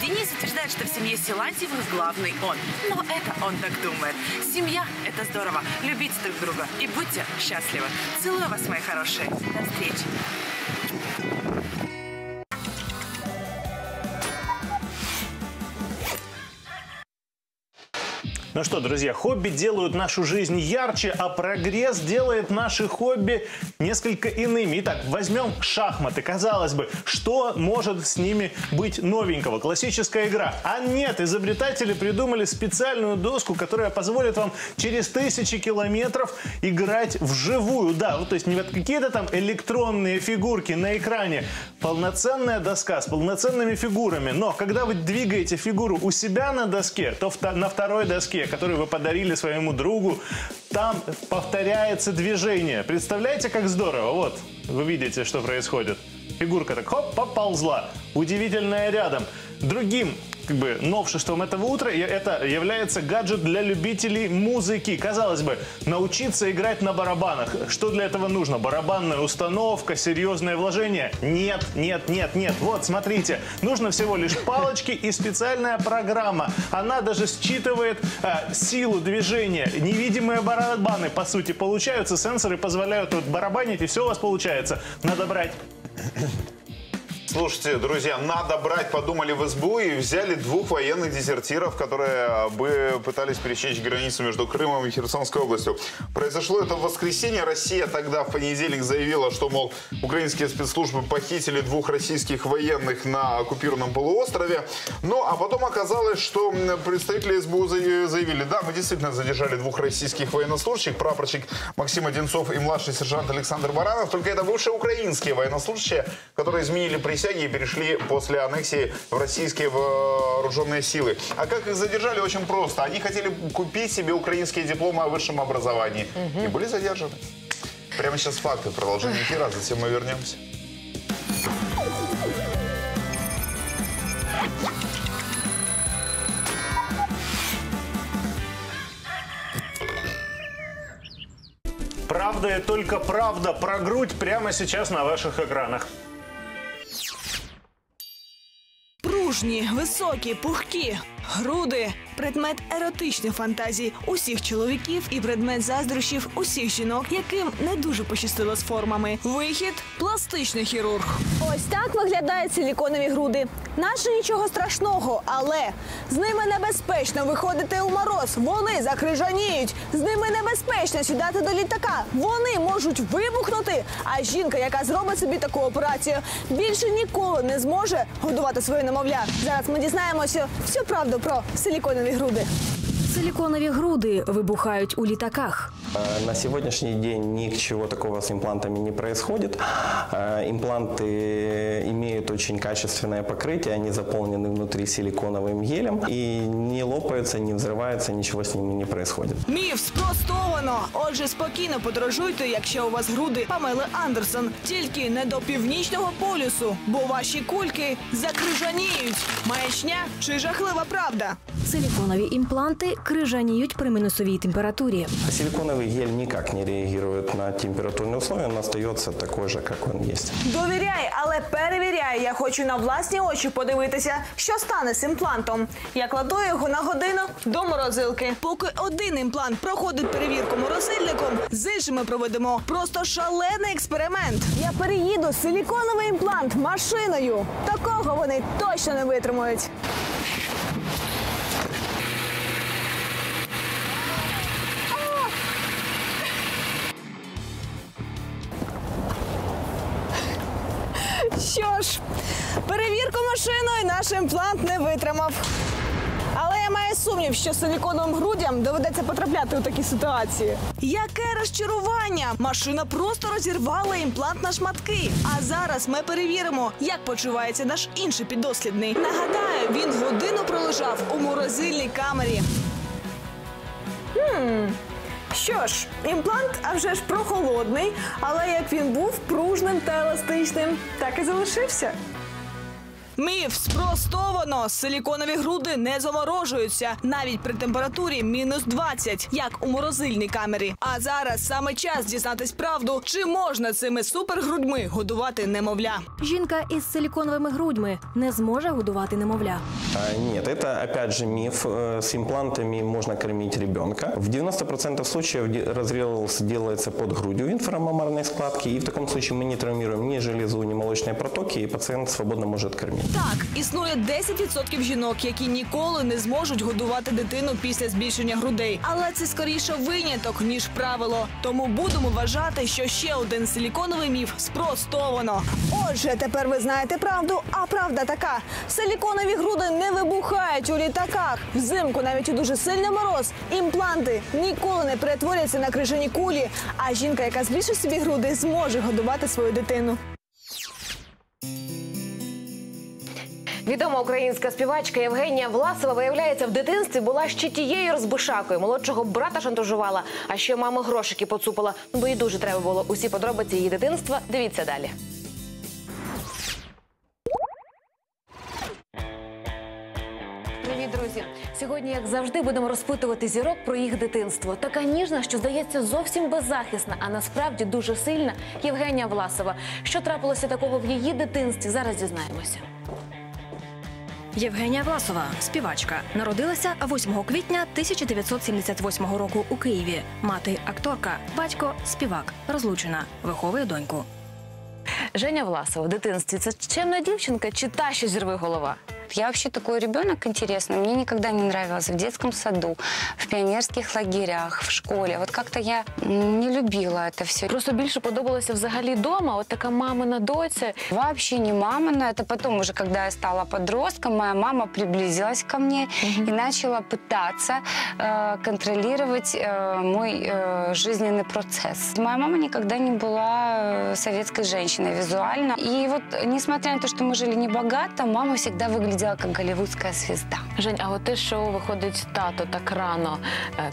Денис утверждает, что в семье Силантьевых главный он. Но это он так думает. Семья – это здорово. Любите друг друга и будьте счастливы. Целую вас, мои хорошие. До встречи. Ну что, друзья, хобби делают нашу жизнь ярче, а прогресс делает наши хобби несколько иными. Итак, возьмем шахматы. Казалось бы, что может с ними быть новенького? Классическая игра. А нет, изобретатели придумали специальную доску, которая позволит вам через тысячи километров играть вживую. Да, вот, то есть не вот какие-то там электронные фигурки на экране. Полноценная доска с полноценными фигурами. Но когда вы двигаете фигуру у себя на доске, то на второй доске, которую вы подарили своему другу, там повторяется движение. Представляете, как здорово? Вот, вы видите, что происходит. Фигурка так, хоп, поползла. Удивительное рядом. Другим как бы новшеством этого утра это является гаджет для любителей музыки. Казалось бы, научиться играть на барабанах. Что для этого нужно? Барабанная установка, серьезное вложение? Нет, нет, нет, нет. Вот, смотрите, нужно всего лишь палочки и специальная программа. Она даже считывает а, силу движения. Невидимые барабаны, по сути, получаются. Сенсоры позволяют вот барабанить, и все у вас получается. Надо брать... Слушайте, друзья, надо брать, подумали в СБУ и взяли двух военных дезертиров, которые бы пытались пересечь границу между Крымом и Херсонской областью. Произошло это в воскресенье. Россия тогда в понедельник заявила, что, мол, украинские спецслужбы похитили двух российских военных на оккупированном полуострове. Ну, а потом оказалось, что представители СБУ заявили, да, мы действительно задержали двух российских военнослужащих, прапорщик Максим Одинцов и младший сержант Александр Баранов. Только это бывшие украинские военнослужащие, которые изменили присягу и перешли после аннексии в российские вооруженные силы. А как их задержали? Очень просто. Они хотели купить себе украинские дипломы о высшем образовании. Угу. И были задержаны. Прямо сейчас факты. Продолжение эфира, затем мы вернемся. Правда и только правда про грудь прямо сейчас на ваших экранах. Пружні, високі, пухкі, груди – предмет еротичних фантазій усіх чоловіків і предмет заздрощів усіх жінок, яким не дуже пощастило з формами. Вихід – пластичний хірург. Ось так виглядають силіконові груди. Наче нічого страшного, але з ними небезпечно виходити у мороз, вони закрижаніють. З ними небезпечно сідати до літака, вони можуть вибухнути. А жінка, яка зробить собі таку операцію, більше ніколи не зможе годувати своє немовля. Зараз ми дізнаємося всю правду про силіконові груди. Силиконовые груды выбухают у летаках. На сегодняшний день ничего такого с имплантами не происходит. Импланты имеют очень качественное покрытие, они заполнены внутри силиконовым гелем и не лопаются, не взрываются, ничего с ними не происходит. Миф спростовано. Отже, спокойно подорожуйте, если у вас груди Памели Андерсон. Только не до північного полюсу, бо ваши кульки закрижаніють. Маячня чи жахлива правда? Силиконовые импланты крыжаниют при минусовой температуре. Силиконовый гель никак не реагирует на температурные условия, он остается такой же, как он есть. Доверяй, але перевіряй. Я хочу на власні очі подивитися, що стане з імплантом. Я кладу його на годину до морозилки. Поки один імплант проходить перевірку морозильником, з іншими проведемо просто шалений експеримент. Я переїду силиконовий імплант машиною. Такого вони точно не витримують. Що ж, перевірку машиною наш імплант не витримав. Але я маю сумнів, що силіконовим грудям доведеться потрапляти у такі ситуації. Яке розчарування! Машина просто розірвала імплант на шматки. А зараз ми перевіримо, як почувається наш інший піддослідний. Нагадаю, він годину пролежав у морозильній камері. Хм... Що ж, імплант, а вже ж прохолодний, але як він був пружним та еластичним, так і залишився. Міф спростовано. Силіконові груди не заморожуються, навіть при температурі мінус двадцять, як у морозильній камері. А зараз саме час дізнатись правду, чи можна цими супергрудьми годувати немовля. Жінка із силіконовими грудьми не зможе годувати немовля. А, нет, это опять же миф. С имплантами можно кормить ребенка. В девяноста процентах случаев разрез делается под грудью в инфрамамарной складке, и в таком случае мы не травмируем ни железу, ни молочные протоки, и пациент свободно может кормить. Так, існує десять відсотків жінок, які ніколи не зможуть годувати дитину після збільшення грудей. Але це скоріше виняток, ніж правило. Тому будемо вважати, що ще один силіконовий міф спростовано. Отже, тепер ви знаєте правду, а правда така. Силіконові груди не вибухають у літаках. Взимку, навіть у дуже сильний мороз, імпланти ніколи не перетворяться на крижані кулі. А жінка, яка збільшить собі груди, зможе годувати свою дитину. Відома українська співачка Євгенія Власова, виявляється, в дитинстві була ще тією розбишакою. Молодшого брата шантажувала, а ще мама грошики поцупила. Бо їй дуже треба було. Усі подробиці її дитинства дивіться далі. Привіт, друзі! Сьогодні, як завжди, будемо розпитувати зірок про їх дитинство. Така ніжна, що здається зовсім беззахисна, а насправді дуже сильна Євгенія Власова. Що трапилося такого в її дитинстві, зараз дізнаємося. Євгенія Власова – співачка. Народилася восьмого квітня тисяча дев'ятсот сімдесят восьмого року у Києві. Мати – акторка, батько – співак. Розлучена. Виховує доньку. Женя Власова в дитинстві – це чемна дівчинка чи та, що зірви голова? Я вообще такой ребенок интересный. Мне никогда не нравилось в детском саду, в пионерских лагерях, в школе. Вот как-то я не любила это все. Просто больше подобалось взагалі дома, вот такая мамина дочь. Вообще не мамина. Это потом уже, когда я стала подростком, моя мама приблизилась ко мне mm-hmm. и начала пытаться э, контролировать э, мой э, жизненный процесс. Моя мама никогда не была советской женщиной визуально. И вот, несмотря на то, что мы жили небогато, мама всегда выглядела как голливудская звезда. Жень, а от те, що виходить тато так рано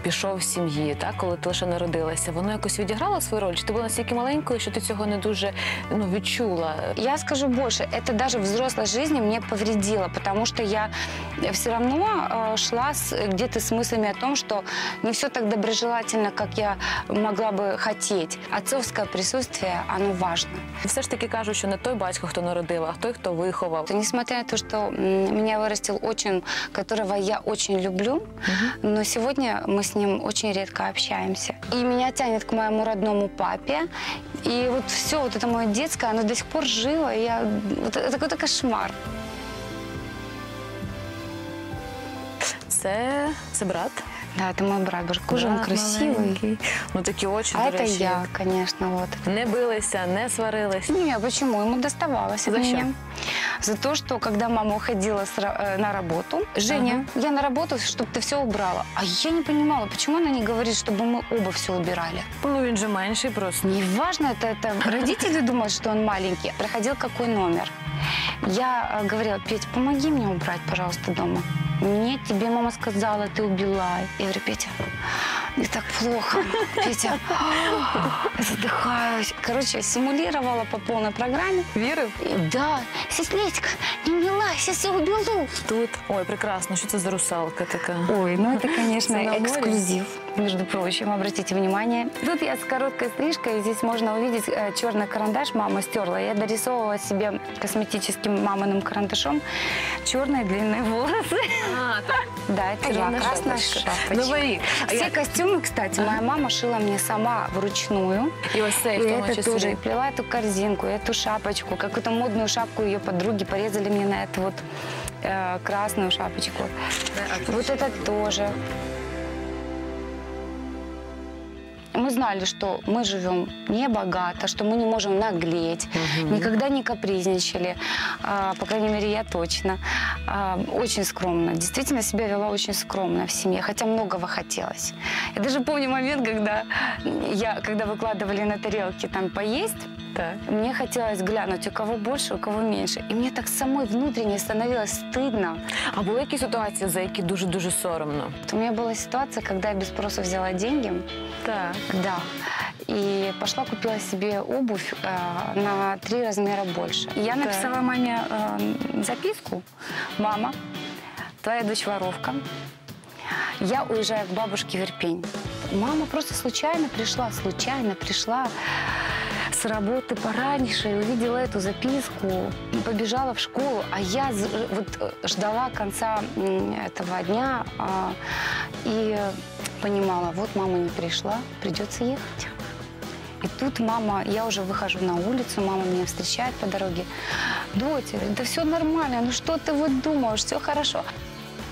пішов з сім'ї, коли ти лише народилася, воно якось відіграло свою роль? Чи ти була настільки маленькою, що ти цього не дуже відчула? Я скажу більше, це навіть в взрослій житті мені повредило, тому що я все одно йшла з мислями о тому, що не все так доброжелательно, як я могла би хотіти. Отцовське присутствие, воно важливо. Все ж таки кажуть, що не той батько, хто народив, а той, хто виховав. Несмотря на те, що меня вырастил отчим, которого я очень люблю, угу. но сегодня мы с ним очень редко общаемся. И меня тянет к моему родному папе. И вот все, вот это мое детское, оно до сих пор жило. И я... вот это какой-то кошмар. Це... Це брат? Да, это мой брат. Боже, он красивый. Маленький. Ну, такие очи, а это я, конечно, вот. Не бились, не сварились? Нет, почему? Ему доставалось от меня. За что? За то, что когда мама уходила на работу, Женя, ага. я на работу, чтобы ты все убрала. А я не понимала, почему она не говорит, чтобы мы оба все убирали. Ну, он же меньший просто. Неважно, это, это родители думают, что он маленький. Проходил какой номер. Я говорила: Петь, помоги мне убрать, пожалуйста, дома. Нет, тебе мама сказала, ты убила. Я говорю: Петя, мне так плохо, Петя, задыхаюсь. Короче, симулировала по полной программе. Веры? Да. Сеснечка, не милась, я все убилу. Тут, ой, прекрасно, что это за русалка такая? Ой, ну это, конечно, эксклюзив. Между прочим, обратите внимание, тут я с короткой стрижкой, здесь можно увидеть черный карандаш, мама стерла. Я дорисовывала себе косметическим маминым карандашом черные длинные волосы. А, да, это я, красная шапочка. Все костюмы, кстати, моя мама шила мне сама вручную. И это тоже, и плела эту корзинку, эту шапочку, какую-то модную шапку ее подруги порезали мне на эту вот красную шапочку. Вот это тоже. Мы знали, что мы живем небогато, что мы не можем наглеть, угу. никогда не капризничали, а, по крайней мере, я точно. А, очень скромно, действительно себя вела очень скромно в семье, хотя многого хотелось. Я даже помню момент, когда, я, когда выкладывали на тарелки там поесть, да. мне хотелось глянуть, у кого больше, у кого меньше. И мне так самой внутренне становилось стыдно. А были какие ситуации, за які дуже-дуже соромно? У меня была ситуация, когда я без спроса взяла деньги. Да. Да. И пошла, купила себе обувь э, на три размера больше. И я да. написала маме э, записку. Мама, твоя дочь воровка. Я уезжаю к бабушке в Ирпень. Мама просто случайно пришла, случайно пришла с работы пораньше и увидела эту записку, побежала в школу, а я вот ждала конца этого дня э, и понимала, вот мама не пришла, придется ехать. И тут мама, я уже выхожу на улицу, мама меня встречает по дороге. Доча, да все нормально, ну что ты вот думаешь, все хорошо.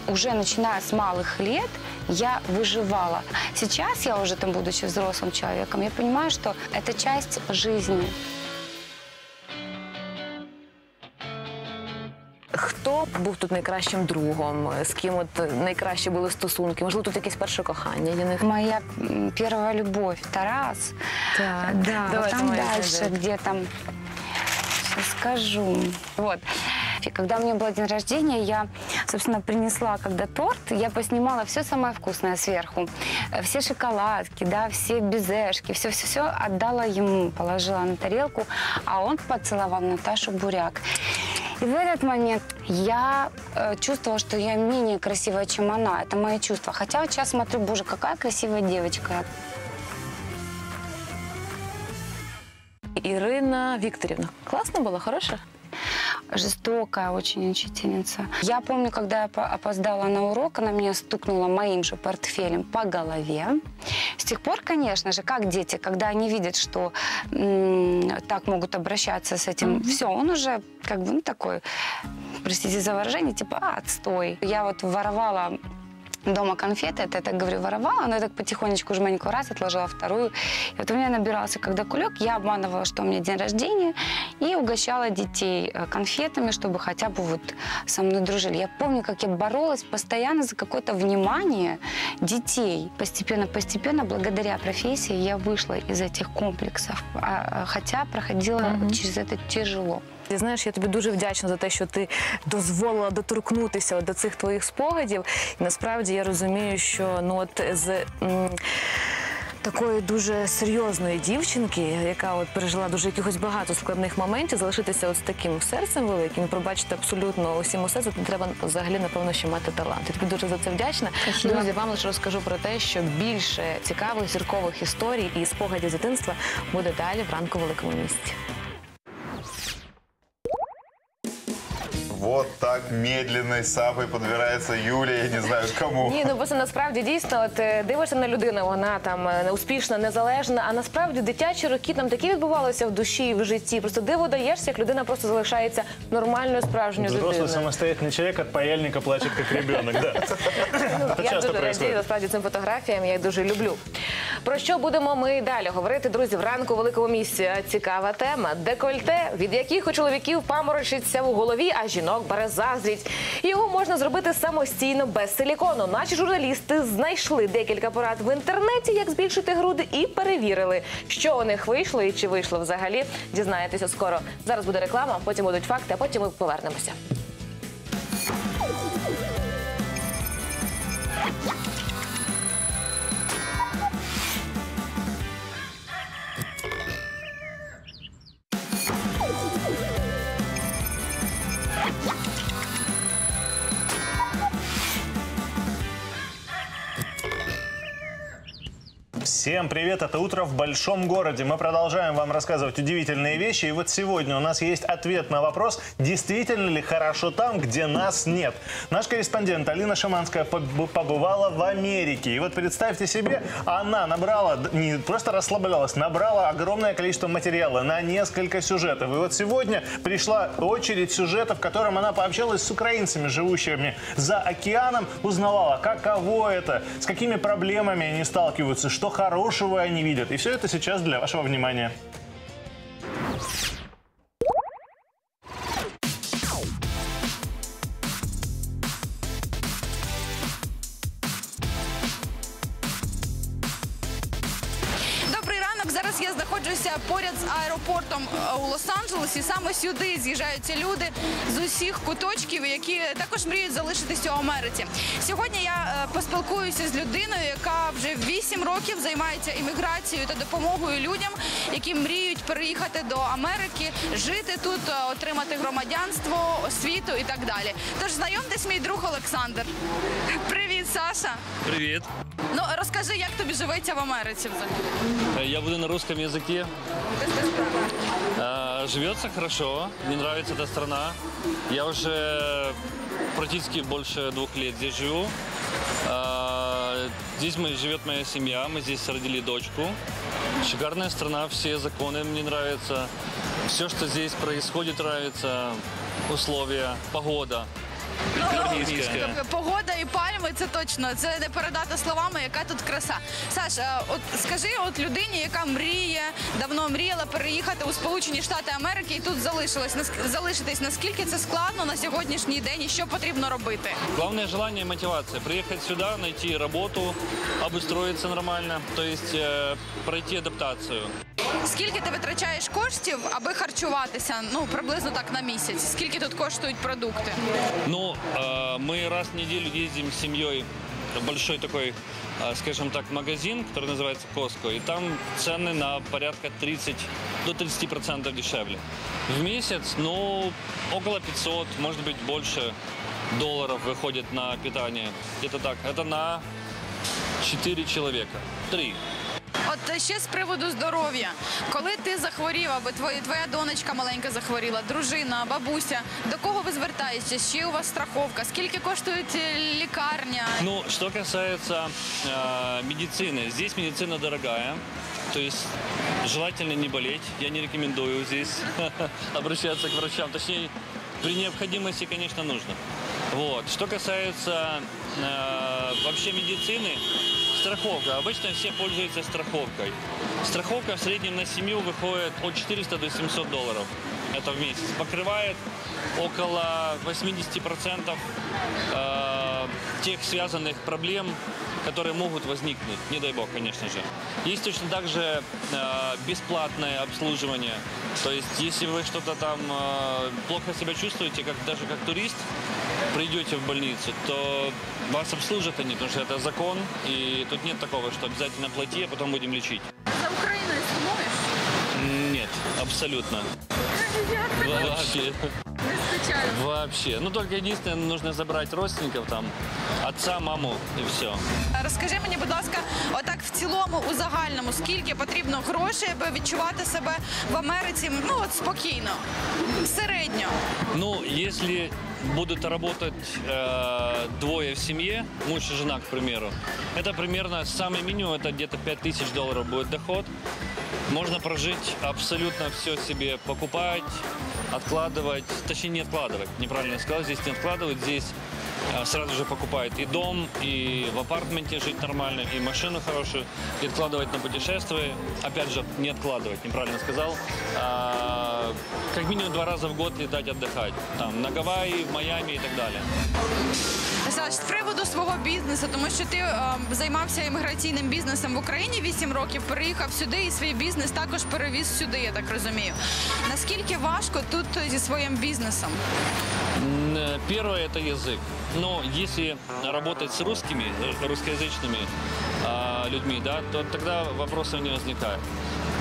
Уже начиная с малых лет я выживала. Сейчас я уже, там, будучи взрослым человеком, я понимаю, что это часть жизни. Хто був тут найкращим другом? З ким от найкраще були стосунки? Можливо, тут якесь перше кохання для них? Моя перша любов – Тарас. Так, да, давай, там дальше, где там… Сейчас скажу. Вот. Когда у меня был день рождения, я, собственно, принесла, когда торт, я поснимала все самое вкусное сверху. Все шоколадки, да, все безешки, все-все-все отдала ему, положила на тарелку, а он поцеловал Наташу Буряк. И в этот момент я э, чувствовала, что я менее красивая, чем она. Это мои чувства. Хотя вот сейчас смотрю, боже, какая красивая девочка. Ирина Викторовна, классно было, хорошая? Жестокая очень учительница. Я помню, когда я опоздала на урок, она меня стукнула моим же портфелем по голове. С тех пор, конечно же, как дети, когда они видят, что так могут обращаться с этим, все, он уже как бы ну, такой, простите за выражение, типа а, отстой. Я вот воровала дома конфеты, это я так говорю, воровала, но я так потихонечку жменьку раз отложила вторую. И вот у меня набирался когда кулек, я обманывала, что у меня день рождения, и угощала детей конфетами, чтобы хотя бы вот со мной дружили. Я помню, как я боролась постоянно за какое-то внимание детей. Постепенно-постепенно, благодаря профессии, я вышла из этих комплексов, хотя проходила Mm-hmm. через это тяжело. Ти знаєш, я тобі дуже вдячна за те, що ти дозволила доторкнутися до цих твоїх спогадів. І насправді я розумію, що ну, от, з м, такої дуже серйозної дівчинки, яка от, пережила дуже якихось багато складних моментів, залишитися от, з таким серцем великим, пробачити абсолютно усім усе, це треба взагалі, напевно, ще мати талант. Я тобі дуже за це вдячна. Спасибо. Друзі, вам лише розкажу про те, що більше цікавих зіркових історій і спогадів з дитинства буде далі вранку в Великому місті. Вот так медленно з сапою підбирається Юлія, я не знаю кому. Ні, ну просто насправді дійсно, от дивишся на людину, вона там успішна, незалежна, а насправді дитячі роки там такі відбувалися в душі і в житті. Просто диву даєшся, як людина просто залишається нормальною, справжньою дитиною. Взрослий самостоятельний чоловік від паяльника плаче, як дитина, так. Я дуже радію, насправді, цим фотографіям, я їх дуже люблю. Про що будемо ми далі говорити, друзі, вранку у Великому місті? Цікава тема. Декольте, від яких у чоловіків паморочиться в голові, а жінок бере заздрість. Його можна зробити самостійно, без силікону. Наші журналісти знайшли декілька порад в інтернеті, як збільшити груди, і перевірили, що у них вийшло і чи вийшло взагалі. Дізнаєтеся скоро. Зараз буде реклама, потім будуть факти, а потім ми повернемося. Всем привет! Это «Утро в большом городе». Мы продолжаем вам рассказывать удивительные вещи. И вот сегодня у нас есть ответ на вопрос, действительно ли хорошо там, где нас нет. Наш корреспондент Алина Шиманская побывала в Америке. И вот представьте себе, она набрала, не просто расслаблялась, набрала огромное количество материала на несколько сюжетов. И вот сегодня пришла очередь сюжета, в котором она пообщалась с украинцами, живущими за океаном, узнавала, каково это, с какими проблемами они сталкиваются, что хорошо. Хорошего они видят. И все это сейчас для вашего внимания. Поряд з аеропортом у Лос-Анджелесі. Саме сюди з'їжджаються люди з усіх куточків, які також мріють залишитися у Америці. Сьогодні я поспілкуюся з людиною, яка вже вісім років займається імміграцією та допомогою людям, які мріють переїхати до Америки, жити тут, отримати громадянство, освіту і так далі. Тож знайомтесь, мій друг Олександр. Привіт, Саша. Привіт. Ну, розкажи, як тобі живеться в Америці взагалі? Я буду на русском языке. Живется хорошо, мне нравится эта страна. Я уже практически больше двух лет здесь живу. Здесь живет моя семья, мы здесь родили дочку. Шикарная страна, все законы мне нравятся, все, что здесь происходит, нравится, условия, погода. Ну, погода і пальми, це точно. Це не передати словами, яка тут краса. Саш, от скажи от людині, яка мріє, давно мріяла переїхати у Сполучені Штати Америки і тут залишилась, залишитись. Наскільки це складно на сьогоднішній день і що потрібно робити? Головне желання і мотивація. Приїхати сюди, знайти роботу, обустроїтися нормально, тобто пройти адаптацію. Скільки ти витрачаєш коштів, аби харчуватися, ну, приблизно так на місяць? Скільки тут коштують продукти? Ну, мы раз в неделю ездим с семьей в большой такой, скажем так, магазин, который называется Costco, и там цены на порядка тридцать до тридцати процентов дешевле. В месяц, ну, около пятисот, может быть, больше долларов выходит на питание. Это так, это на четыре человека, три. От ще з приводу здоров'я. Коли ти захворів, або твоя, твоя донечка маленька захворіла, дружина, бабуся, до кого ви звертаєтесь? Чи у вас страховка? Скільки коштує лікарня? Ну, що касається э, медицини. Здесь медицина дорогая, то есть желательно не болеть. Я не рекомендую здесь обращаться к врачам. Точнее, при необходимости, конечно, нужно. Вот. Что касается э, вообще медицины, страховка. Обычно все пользуются страховкой. Страховка в среднем на семью выходит от четырёхсот до семисот долларов. Это в месяц. Покрывает около восьмидесяти процентов э, тех связанных проблем, которые могут возникнуть. Не дай бог, конечно же. Есть точно также э, бесплатное обслуживание. То есть, если вы что-то там э, плохо себя чувствуете, как, даже как турист, придете в больницу, то вас обслужат они, потому что это закон, и тут нет такого, что обязательно плати, а потом будем лечить. За Украиной сумуешь? Нет, абсолютно. Вообще. Вообще. Ну, только единственное, нужно забрать родственников там, отца, маму и все. Расскажи мне, будь ласка, отак в цілому, у загальному, скільки потрібно грошей, аби відчувати себе в Америці, ну, от спокійно, середньо? Ну, если будут работать э, двое в семье, муж и жена, к примеру, это примерно, самый минимум, это где-то пять тысяч долларов будет доход. Можно прожить абсолютно все себе, покупать, откладывать, точнее не откладывать, неправильно я сказал, здесь не откладывать, здесь сразу же покупает и дом, и в апартменте жить нормально, и машину хорошую, и откладывать на путешествия, опять же, не откладывать, неправильно сказал, а, как минимум два раза в год летать, отдыхать, там, на Гавайи, в Майами и так далее. Саш, з приводу свого бізнесу, тому що ти е, займався імміграційним бізнесом в Україні вісім років, переїхав сюди і свій бізнес також перевіз сюди, я так розумію. Наскільки важко тут зі своїм бізнесом? Первое – это язык. Но если работать с русскими, русскоязычными э, людьми, да, то тогда вопросов не возникает.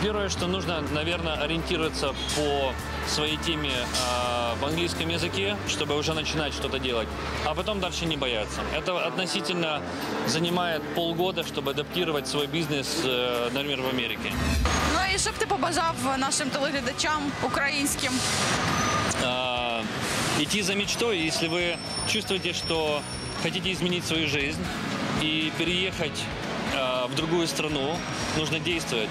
Первое, что нужно, наверное, ориентироваться по своей теме э, в английском языке, чтобы уже начинать что-то делать, а потом дальше не бояться. Это относительно занимает полгода, чтобы адаптировать свой бизнес, э, например, в Америке. Ну и что бы ты побажал нашим телеглядачам украинским? Э, идти за мечтой, если вы чувствуете, что хотите изменить свою жизнь и переехать э, в другую страну, нужно действовать.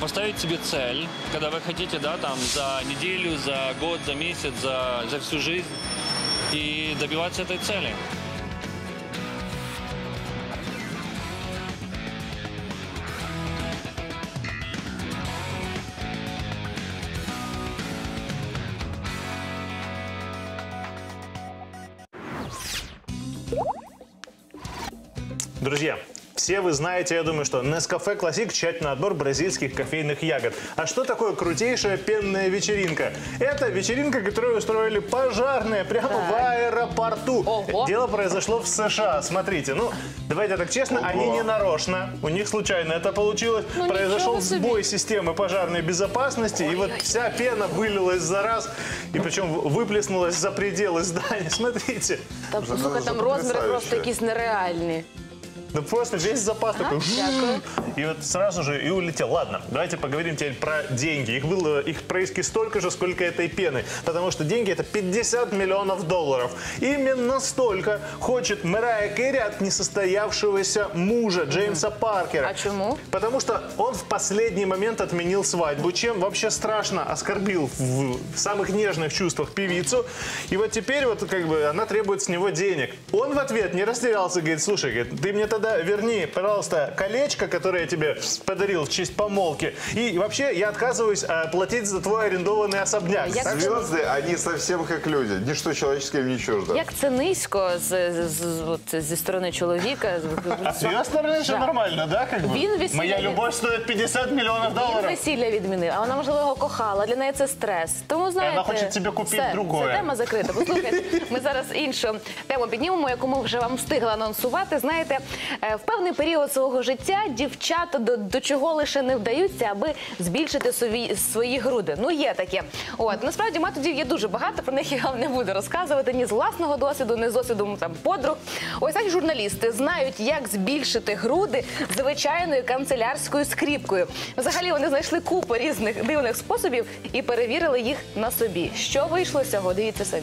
Поставить себе цель, когда вы хотите, да, там, за неделю, за год, за месяц, за, за всю жизнь, и добиваться этой цели. Друзья, все вы знаете, я думаю, что Нескафе Классик – тщательный отбор бразильских кофейных ягод. А что такое крутейшая пенная вечеринка? Это вечеринка, которую устроили пожарные прямо так. в аэропорту. Ого. Дело произошло в США. Смотрите, ну, давайте так честно, Ого. они не нарочно. У них случайно это получилось. Ну, произошел сбой системы пожарной безопасности. Ой, и вот ой, вся пена вылилась за раз. И причем выплеснулась за пределы здания. Смотрите. Там, сука, там размеры просто такие нереальные. Ну просто весь запас такой. И вот сразу же и улетел. Ладно, давайте поговорим теперь про деньги. Их было, их происки столько же, сколько этой пены. Потому что деньги — это пятьдесят миллионов долларов. Именно столько хочет Мэрайя Кэрри от несостоявшегося мужа Джеймса Паркера. А чему? Потому что он в последний момент отменил свадьбу, чем вообще страшно оскорбил в самых нежных чувствах певицу. И вот теперь вот как бы она требует с него денег. Он в ответ не растерялся, говорит: слушай, говорит, ты мне тогда верни, пожалуйста, колечко, которое я тебе подарил в честь помолвки. И вообще я отказываюсь платить за твой арендованный особняк. Я Звезды, к... они совсем как люди. Ничто человеческое им не чуждо. Як це низько з, з, от, зі сторони чоловіка. З його сторони ще нормально, да? Как бы? Моя любов стоїть пятьдесят миллионов долларов. Він весілля відмінив, а вона, можливо, його кохала. Для неї це стрес. Тому, знаєте, вона хоче тебе купити другое. Це тема закрита. Послухайте, ми зараз іншу тему піднімемо, яку ми вже вам встигли анонсувати. Знаєте, в певний період свого життя дівчата до, до чого лише не вдаються, аби збільшити свої, свої груди. Ну, є таке. От, насправді, методів є дуже багато, про них я вам не буду розказувати ні з власного досвіду, ні з досвіду там, подруг. Ось наші журналісти знають, як збільшити груди звичайною канцелярською скріпкою. Взагалі, вони знайшли купу різних дивних способів і перевірили їх на собі. Що вийшло з цього? Дивіться самі.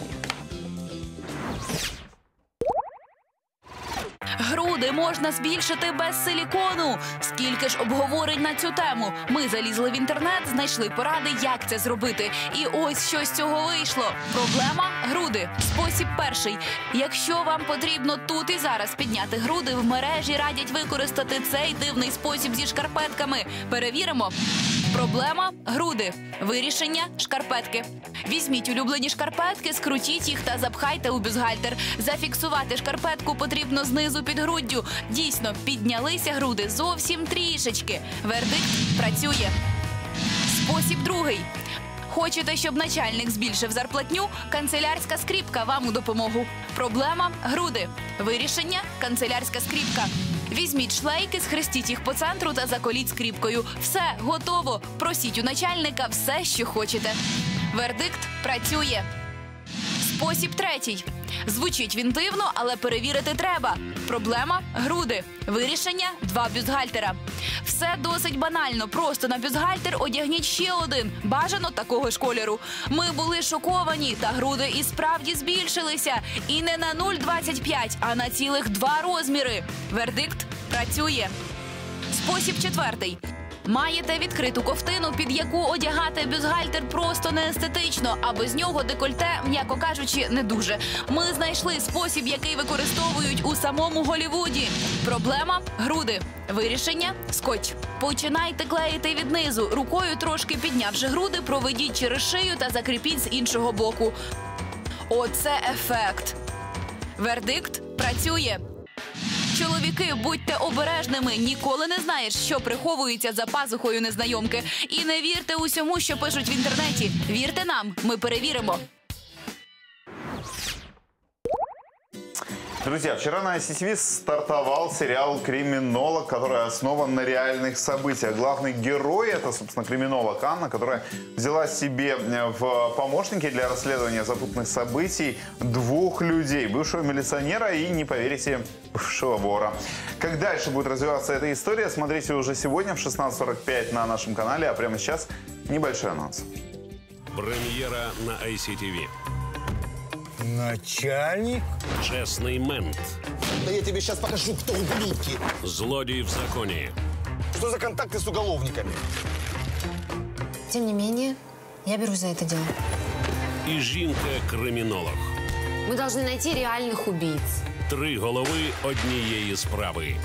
Груди можна збільшити без силікону. Скільки ж обговорень на цю тему. Ми залізли в інтернет, знайшли поради, як це зробити. І ось що з цього вийшло. Проблема – груди. Спосіб перший. Якщо вам потрібно тут і зараз підняти груди, в мережі радять використати цей дивний спосіб зі шкарпетками. Перевіримо. Проблема – груди. Вирішення – шкарпетки. Візьміть улюблені шкарпетки, скрутіть їх та запхайте у бюстгальтер. Зафіксувати шкарпетку потрібно знизу під груддю. Дійсно, піднялися груди зовсім трішечки. Вердикт – працює. Спосіб другий. Хочете, щоб начальник збільшив зарплатню? Канцелярська скріпка вам у допомогу. Проблема – груди. Вирішення – канцелярська скріпка. Візьміть шлейки, схрестіть їх по центру та заколіть скріпкою. Все, готово. Просіть у начальника все, що хочете. Вердикт – працює. Спосіб третій. Звучить він дивно, але перевірити треба. Проблема – груди. Вирішення – два бюстгальтера. Все досить банально. Просто на бюстгальтер одягніть ще один. Бажано такого ж кольору. Ми були шоковані, та груди і справді збільшилися. І не на нуль цілих двадцять п'ять сотих, а на цілих два розміри. Вердикт – працює. Спосіб четвертий. Маєте відкриту ковтину, під яку одягати бюстгальтер просто не естетично, а без нього декольте, м'яко кажучи, не дуже. Ми знайшли спосіб, який використовують у самому Голлівуді. Проблема – груди. Вирішення – скотч. Починайте клеїти віднизу. Рукою, трошки піднявши груди, проведіть через шию та закріпіть з іншого боку. Оце ефект. Вердикт – працює. Чоловіки, будьте обережними, ніколи не знаєш, що приховується за пазухою незнайомки. І не вірте усьому, що пишуть в інтернеті. Вірте нам, ми перевіримо. Друзья, вчера на ай си ти ви стартовал сериал «Криминолог», который основан на реальных событиях. Главный герой – это, собственно, криминолог Анна, которая взяла себе в помощники для расследования запутанных событий двух людей – бывшего милиционера и, не поверите, бывшего вора. Как дальше будет развиваться эта история, смотрите уже сегодня в шестнадцать сорок пять на нашем канале, а прямо сейчас небольшой анонс. Премьера на ай си ти ви. Начальник? Честный мент. Да я тебе сейчас покажу, кто ублюдки. Злодей в законе. Что за контакты с уголовниками? Тем не менее, я беру за это дело. И жінка-кримінолог. Мы должны найти реальных убийц. Три головы однієї справи.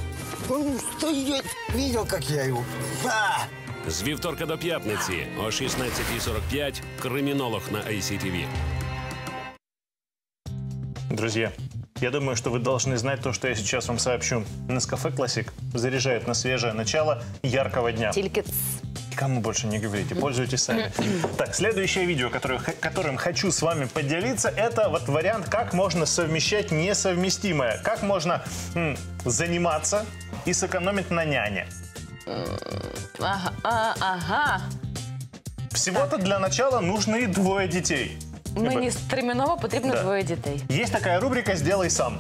Он стоит. Видел, как я его? Да! С вівторка до пятницы о шестнадцать сорок пять «Криминолог» на ай си ти ви. Друзья, я думаю, что вы должны знать то, что я сейчас вам сообщу. Нескафе Классик заряжает на свежее начало яркого дня. Тильки. Кому больше не говорите, пользуйтесь сами. Так, следующее видео, которое, которым хочу с вами поделиться, это вот вариант, как можно совмещать несовместимое. Как можно м, заниматься и сэкономить на няне. Ага, а, ага. Всего-то для начала нужно и двое детей. Мені терміново потрібно двоє дітей. Є така рубрика «Сделай сам».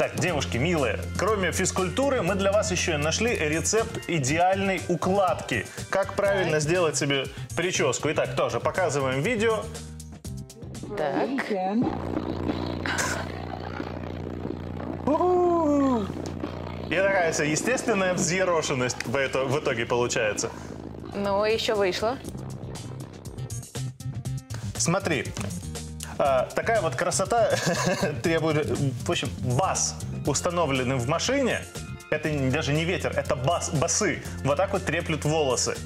Так, девушки милые, кроме физкультуры мы для вас еще и нашли рецепт идеальной укладки. Как правильно так. сделать себе прическу. Итак, тоже показываем видео. Так. И такая вся естественная взъерошенность в итоге получается. Ну, еще вышло. Смотри. А, такая вот красота требует, в общем, бас, установленный в машине, это даже не ветер, это бас, басы, вот так вот треплют волосы.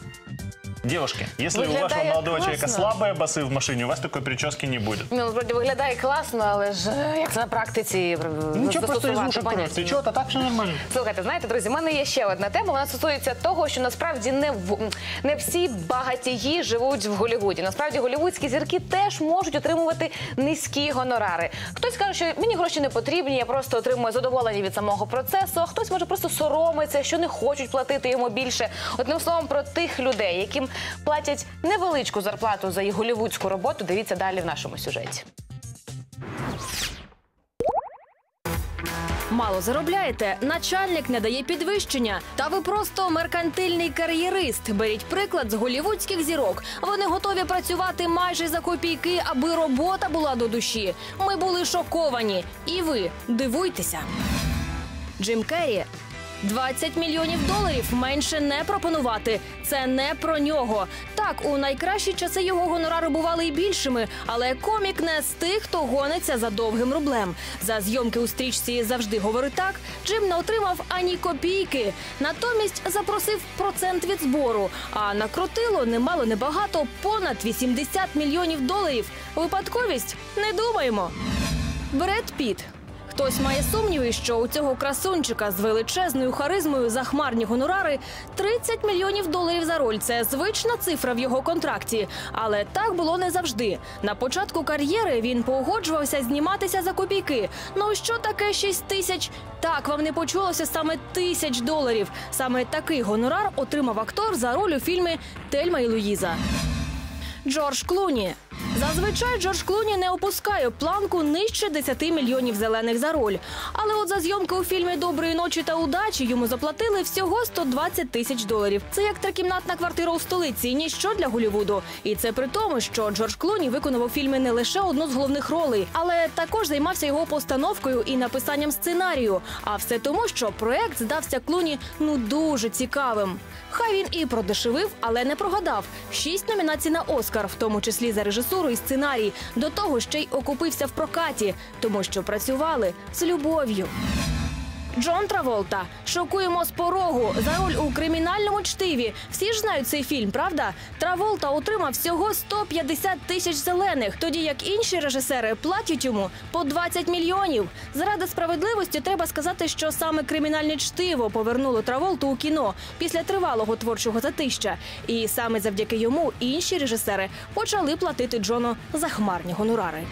Девушки, если выглядает у вашего молодого классно. Человека слабые басы в машине, у вас такой прически не будет. Ну, вроде выглядит классно, але ж, як на практиці, нічого просто із вуша кров тече, а так все нормально. Слухайте, знаєте, друзі, в мене є ще одна тема, вона стосується того, що насправді не, в... не всі багатії живуть в Голлівуді. Насправді, голлівудські зірки теж можуть отримувати низькі гонорари. Хтось каже, що мені гроші не потрібні, я просто отримую задоволення від самого процесу, а хтось може просто соромиться, що не хочуть платити йому більше. Одним словом, про тих людей, яким платять невеличку зарплату за їх голлівудську роботу. Дивіться далі в нашому сюжеті. Мало заробляєте, начальник не дає підвищення. Та ви просто меркантильний кар'єрист. Беріть приклад з голлівудських зірок. Вони готові працювати майже за копійки, аби робота була до душі. Ми були шоковані. І ви дивуйтеся. Джим Керрі. двадцять мільйонів доларів менше не пропонувати. Це не про нього. Так, у найкращі часи його гонорари бували і більшими, але комік не з тих, хто гониться за довгим рублем. За зйомки у стрічці «Завжди говори так» Джим не отримав ані копійки. Натомість запросив процент від збору. А накрутило немало небагато понад вісімдесят мільйонів доларів. Випадковість? Не думаємо. Бред Пітт. Хтось має сумніви, що у цього красунчика з величезною харизмою за хмарні гонорари тридцять мільйонів доларів за роль – це звична цифра в його контракті. Але так було не завжди. На початку кар'єри він погоджувався зніматися за копійки. Ну що таке шість тисяч? Так, вам не почулося саме тисяч доларів. Саме такий гонорар отримав актор за роль у фільмі «Тельма і Луїза». Джордж Клуні. Зазвичай Джордж Клуні не опускає планку нижче десяти мільйонів зелених за роль. Але от за зйомки у фільмі «Доброї ночі та удачі» йому заплатили всього сто двадцять тисяч доларів. Це як трикімнатна квартира у столиці, ніщо для Голлівуду. І це при тому, що Джордж Клуні виконав у фільмі не лише одну з головних ролей, але також займався його постановкою і написанням сценарію. А все тому, що проект здався Клуні ну дуже цікавим. Хай він і продешевив, але не прогадав. Шість номінацій на «Оскар», в тому числі за режисуру і сценарій. До того ще й окупився в прокаті, тому що працювали з любов'ю. Джон Траволта. Шокуємо з порогу. За роль у «Кримінальному чтиві». Всі ж знають цей фільм, правда? Траволта отримав всього сто п'ятдесят тисяч зелених, тоді як інші режисери платять йому по двадцять мільйонів. Заради справедливості треба сказати, що саме «Кримінальне чтиво» повернуло Траволту у кіно після тривалого творчого затища. І саме завдяки йому інші режисери почали платити Джону захмарні гонорари.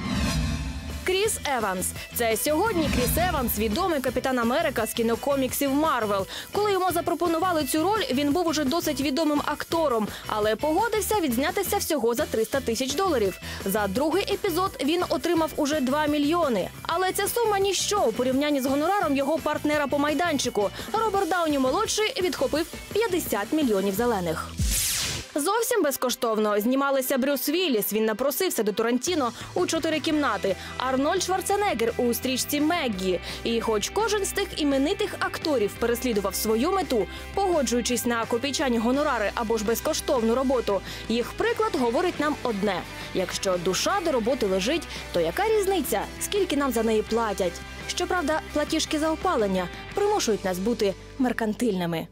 Кріс Еванс. Це сьогодні Кріс Еванс, відомий Капітан Америка з кінокоміксів «Марвел». Коли йому запропонували цю роль, він був уже досить відомим актором, але погодився відзнятися всього за триста тисяч доларів. За другий епізод він отримав уже два мільйони. Але ця сума ніщо у порівнянні з гонораром його партнера по майданчику. Роберт Дауні-молодший відхопив п'ятдесят мільйонів зелених. Зовсім безкоштовно знімалися Брюс Вілліс, він напросився до Тарантіно у «Чотири кімнати», Арнольд Шварценеггер у стрічці «Меггі». І хоч кожен з тих іменитих акторів переслідував свою мету, погоджуючись на копійчані гонорари або ж безкоштовну роботу, їх приклад говорить нам одне – якщо душа до роботи лежить, то яка різниця, скільки нам за неї платять? Щоправда, платіжки за опалення примушують нас бути меркантильними.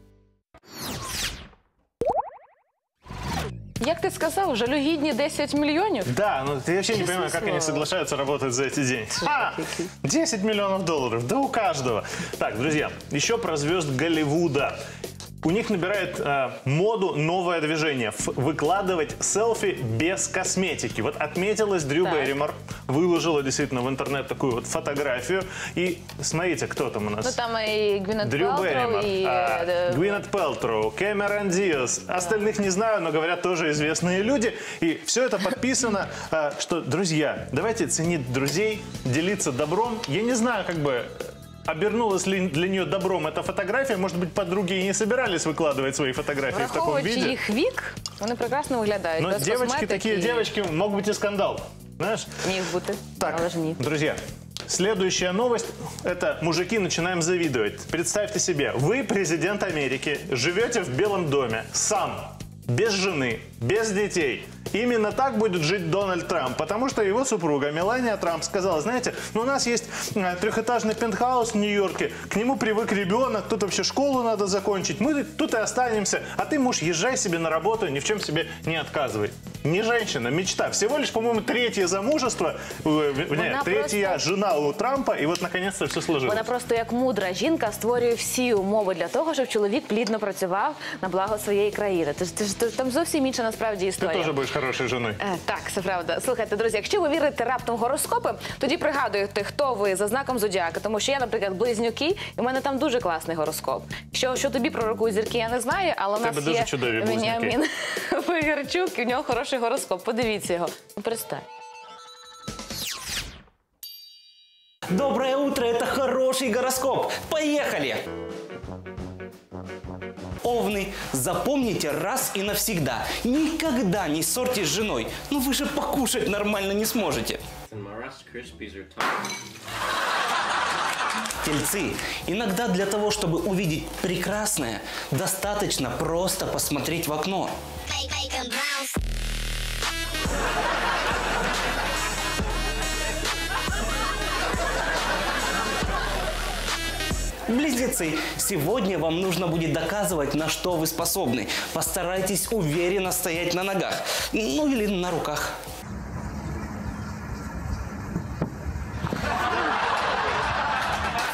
Як ты сказал, жалюгідні десять миллионов? Да, ну я вообще не понимаю, как они соглашаются работать за эти деньги. А, десять миллионов долларов, да у каждого. Так, друзья, еще про звезд Голливуда. У них набирает э, моду новое движение – выкладывать селфи без косметики. Вот отметилась Дрю Берримор, выложила действительно в интернет такую вот фотографию. И смотрите, кто там у нас. Ну там и Гвинет Дрю Берримор, и... а, Гвинет Пелтроу, Кэмерон Диас. Да. Остальных не знаю, но говорят тоже известные люди. И все это подписано, что, друзья, давайте ценить друзей, делиться добром. Я не знаю, как бы… обернулась ли для нее добром эта фотография? Может быть, подруги и не собирались выкладывать свои фотографии в таком виде? Враховуючи их вік, вони прекрасно виглядають. Но девочки, такие девочки, мог быть и скандал. Знаешь? Не бути. Так, друзья, следующая новость – это мужики начинаем завидовать. Представьте себе, вы президент Америки, живете в Белом доме, сам, без жены, без детей. Именно так будет жить Дональд Трамп, потому что его супруга Мелания Трамп сказала: знаете, ну у нас есть трехэтажный пентхаус в Нью-Йорке, к нему привык ребенок, тут вообще школу надо закончить, мы тут и останемся, а ты, муж, езжай себе на работу, ни в чем себе не отказывай. Не женщина, мечта. Всего лишь, по-моему, третье замужество, не, третья просто... жена у Трампа, и вот наконец-то все сложилось. Вона просто, як мудра жінка, створює всі умови для того, щоб чоловік плідно працював на благо своєї країни. Тож там зовсім інша насправді історія. Ти теж будеш хорошою жіною. Так, це правда. Слухайте, друзі, якщо ви вірите раптом в гороскопи, тоді пригадуйте, хто ви за знаком зодіака. Тому що я, наприклад, близнюки, і в мене там дуже класний гороскоп. Що, що тобі пророкують зірки, я не знаю, але в нас тебе є Веніамін Вигерчук, і в нього хороший гороскоп. Подивіться його. Представь. Доброе утро, это хороший гороскоп. Поехали! Овны, запомните раз и навсегда. Никогда не ссорьтесь с женой. Ну вы же покушать нормально не сможете. Тельцы, иногда для того, чтобы увидеть прекрасное, достаточно просто посмотреть в окно. Близнецы, сегодня вам нужно будет доказывать, на что вы способны. Постарайтесь уверенно стоять на ногах, ну или на руках.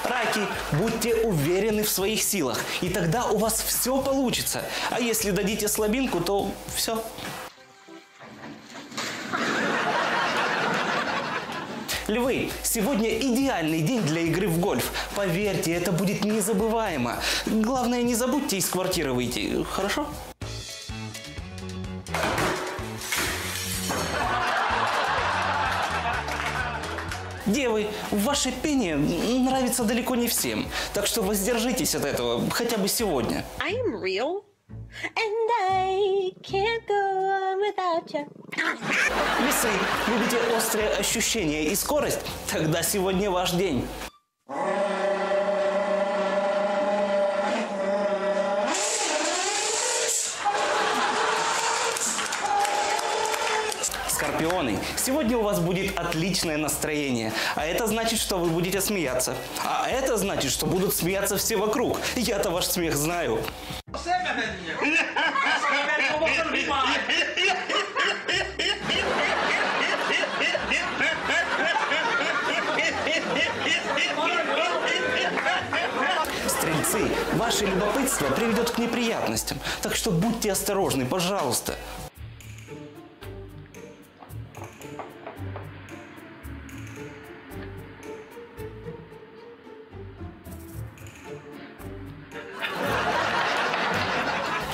Раки, будьте уверены в своих силах, и тогда у вас все получится. А если дадите слабинку, то все. Львы, сегодня идеальный день для игры в гольф. Поверьте, это будет незабываемо. Главное, не забудьте из квартиры выйти, хорошо? Девы, ваше пение нравится далеко не всем, так что воздержитесь от этого хотя бы сегодня. I'm real. And I can't go on without you. Весы, любите острые ощущения и скорость? Тогда сегодня ваш день. Скорпионы, сегодня у вас будет отличное настроение. А это значит, что вы будете смеяться. А это значит, что будут смеяться все вокруг. Я-то ваш смех знаю. Стрельцы, ваше любопытство приведет к неприятностям, так что будьте осторожны, пожалуйста.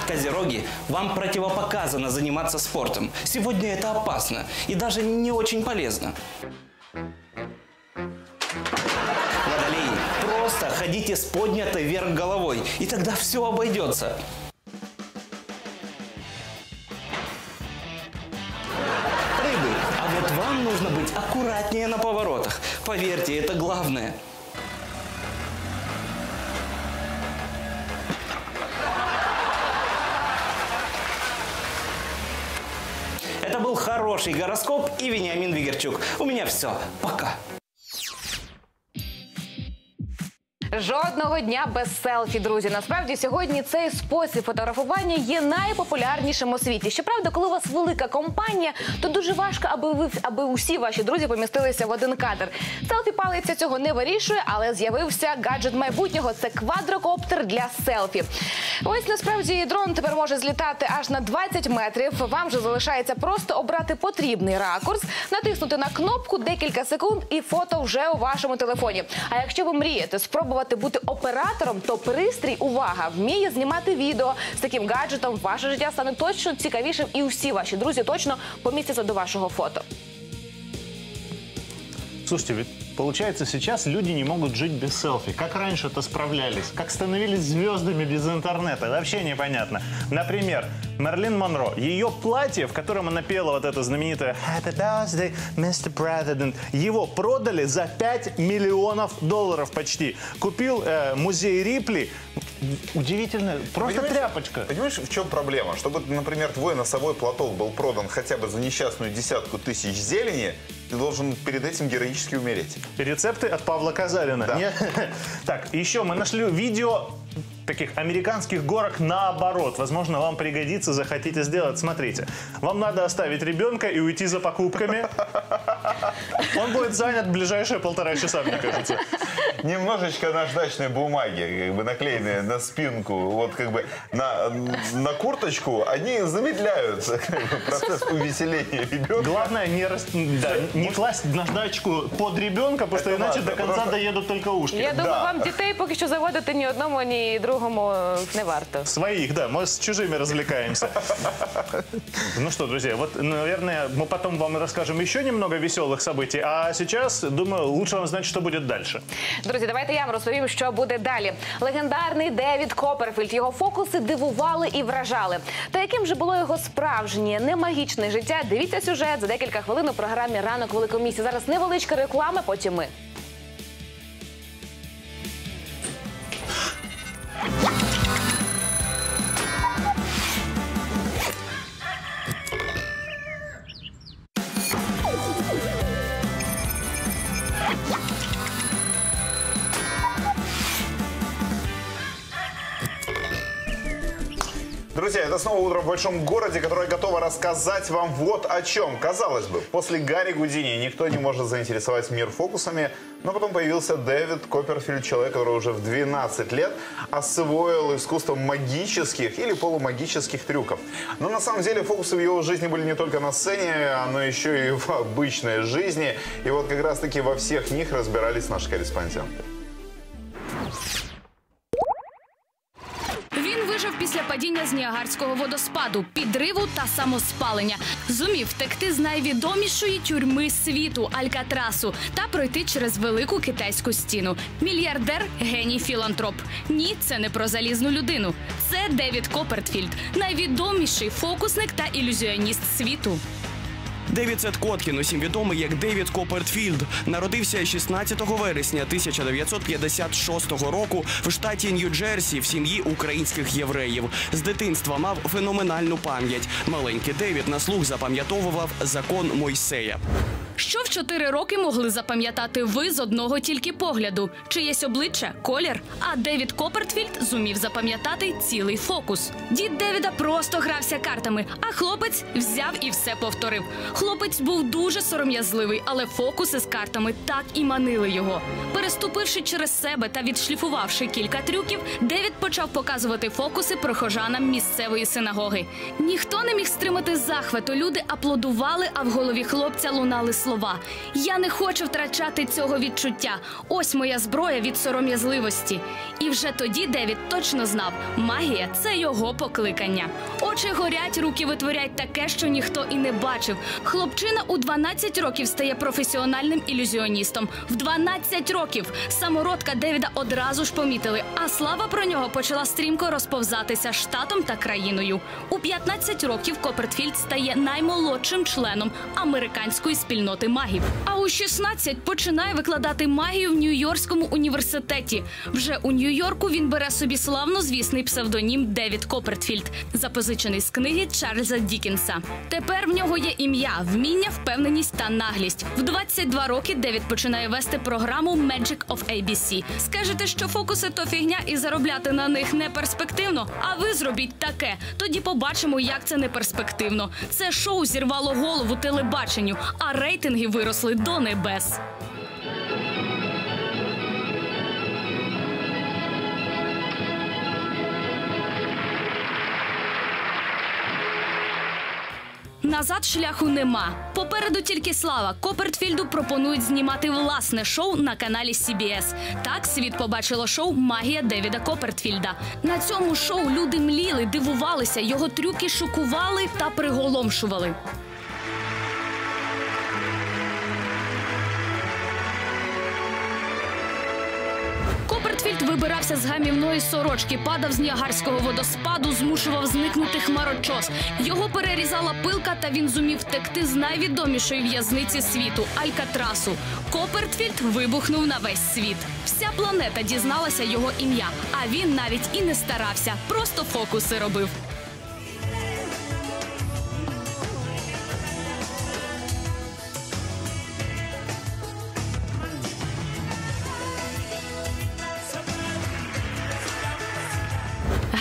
Козероги, вам противопоказано заниматься спортом. Сегодня это опасно и даже не очень полезно. Водолеи, просто ходите с поднятой вверх головой, и тогда все обойдется. Рыбы, а вот вам нужно быть аккуратнее на поворотах. Поверьте, это главное. Это был хороший гороскоп и Вениамин Вигерчук. У меня все. Пока. Жодного дня без селфі, друзі. Насправді, сьогодні цей спосіб фотографування є найпопулярнішим у світі. Щоправда, коли у вас велика компанія, то дуже важко, аби ви, аби усі ваші друзі помістилися в один кадр. Селфі-палиця цього не вирішує, але з'явився гаджет майбутнього – це квадрокоптер для селфі. Ось, насправді, дрон тепер може злітати аж на двадцять метрів. Вам же залишається просто обрати потрібний ракурс, натиснути на кнопку декілька секунд і фото вже у вашому телефоні. А якщо ви мрієте спробувати бути оператором, то пристрій, увага, вміє знімати відео. З таким гаджетом ваше життя стане точно цікавішим і усі ваші друзі точно помістяться до вашого фото. Слушайте, Получается, сейчас люди не могут жить без селфи. Как раньше-то справлялись? Как становились звездами без интернета? Вообще непонятно. Например, Мерлин Монро. Ее платье, в котором она пела вот это знаменитое «Happy birthday, мистер President», его продали за пять миллионов долларов почти. Купил э, музей Рипли. Удивительно. Просто понимаешь, тряпочка. Понимаешь, в чем проблема? Чтобы, например, твой носовой платок был продан хотя бы за несчастную десятку тысяч зелени, ты должен перед этим героически умереть. Рецепты от Павла Казарина. Да. Так, еще мы нашли видео таких американских горок наоборот. Возможно, вам пригодится, захотите сделать. Смотрите. Вам надо оставить ребенка и уйти за покупками. Он будет занят в ближайшие полтора часа, мне кажется. Немножечко наждачной бумаги, как бы наклеенные на спинку, вот как бы на, на курточку, они замедляют как бы, процесс увеселения ребенка. Главное не, рас... да, не класть наждачку под ребенка, потому что иначе до конца доедут только ушки. Я думаю, да. Вам детей поки що заводити ні одному, ні другому не варто. Своих, да, мы с чужими развлекаемся. Ну что, друзья, вот, наверное, мы потом вам расскажем еще немного веселых событий, а сейчас, думаю, лучше вам знать, что будет дальше. Друзі, давайте я вам розповім, що буде далі. Легендарний Девід Копперфільд. Його фокуси дивували і вражали. Та яким же було його справжнє, немагічне життя? Дивіться сюжет за декілька хвилин у програмі «Ранок Великого місця». Зараз невеличка реклама, потім ми. Друзья, это снова «Утро в большом городе», которое готово рассказать вам вот о чем. Казалось бы, после Гарри Гудини никто не может заинтересовать мир фокусами, но потом появился Дэвид Копперфильд, человек, который уже в двенадцать лет освоил искусство магических или полумагических трюков. Но на самом деле фокусы в его жизни были не только на сцене, но еще и в обычной жизни. И вот как раз-таки во всех них разбирались наши корреспонденты. Після падіння з Ніагарського водоспаду, підриву та самоспалення. Зумів втекти з найвідомішої тюрми світу – Алькатрасу та пройти через велику китайську стіну. Мільярдер, геній, філантроп. Ні, це не про залізну людину. Це Девід Копперфільд – найвідоміший фокусник та ілюзіоніст світу. Девід Сет Коткін, усім відомий як Девід Копперфільд, народився шістнадцятого вересня тисяча дев'ятсот п'ятдесят шостого року в штаті Нью-Джерсі в сім'ї українських євреїв. З дитинства мав феноменальну пам'ять. Маленький Девід на слух запам'ятовував закон Мойсея. Що в чотири роки могли запам'ятати ви з одного тільки погляду? Чиєсь обличчя, колір? А Девід Копперфільд зумів запам'ятати цілий фокус. Дід Девіда просто грався картами, а хлопець взяв і все повторив. Хлопець був дуже сором'язливий, але фокуси з картами так і манили його. Переступивши через себе та відшліфувавши кілька трюків, Девід почав показувати фокуси прохожанам місцевої синагоги. Ніхто не міг стримати захвату, люди аплодували, а в голові хлопця лунали слова. «Я не хочу втрачати цього відчуття. Ось моя зброя від сором'язливості». І вже тоді Девід точно знав – магія – це його покликання. Очі горять, руки витворяють таке, що ніхто і не бачив. Хлопчина у дванадцять років стає професіональним ілюзіоністом. В дванадцять років! Самородка Девіда одразу ж помітили, а слава про нього почала стрімко розповзатися штатом та країною. У п'ятнадцять років Копперфільд стає наймолодшим членом американської спільноти магів. А у шістнадцять починає викладати магію в Нью-Йоркському університеті. Вже у Нью-Йорку він бере собі славнозвісний псевдонім Девід Копперфільд, запозичений з книги Чарльза Діккенса. Тепер в нього є ім'я, вміння, впевненість та наглість. В двадцять два роки Девід починає вести програму Magic of ей бі сі. Скажете, що фокуси то фігня і заробляти на них не перспективно? А ви зробіть таке. Тоді побачимо, як це не перспективно. Це шоу зірвало голову телебаченню, а рейтинги виросли до небес. Назад шляху нема. Попереду тільки слава. Копперфільду пропонують знімати власне шоу на каналі сі бі ес. Так світ побачило шоу «Магія Девіда Копперфільда». На цьому шоу люди мліли, дивувалися, його трюки шокували та приголомшували. Ротфільд вибирався з гамівної сорочки, падав з Ніагарського водоспаду, змушував зникнути хмарочос. Його перерізала пилка, та він зумів втекти з найвідомішої в'язниці світу – Алькатрасу. Копертфільд вибухнув на весь світ. Вся планета дізналася його ім'я, а він навіть і не старався, просто фокуси робив.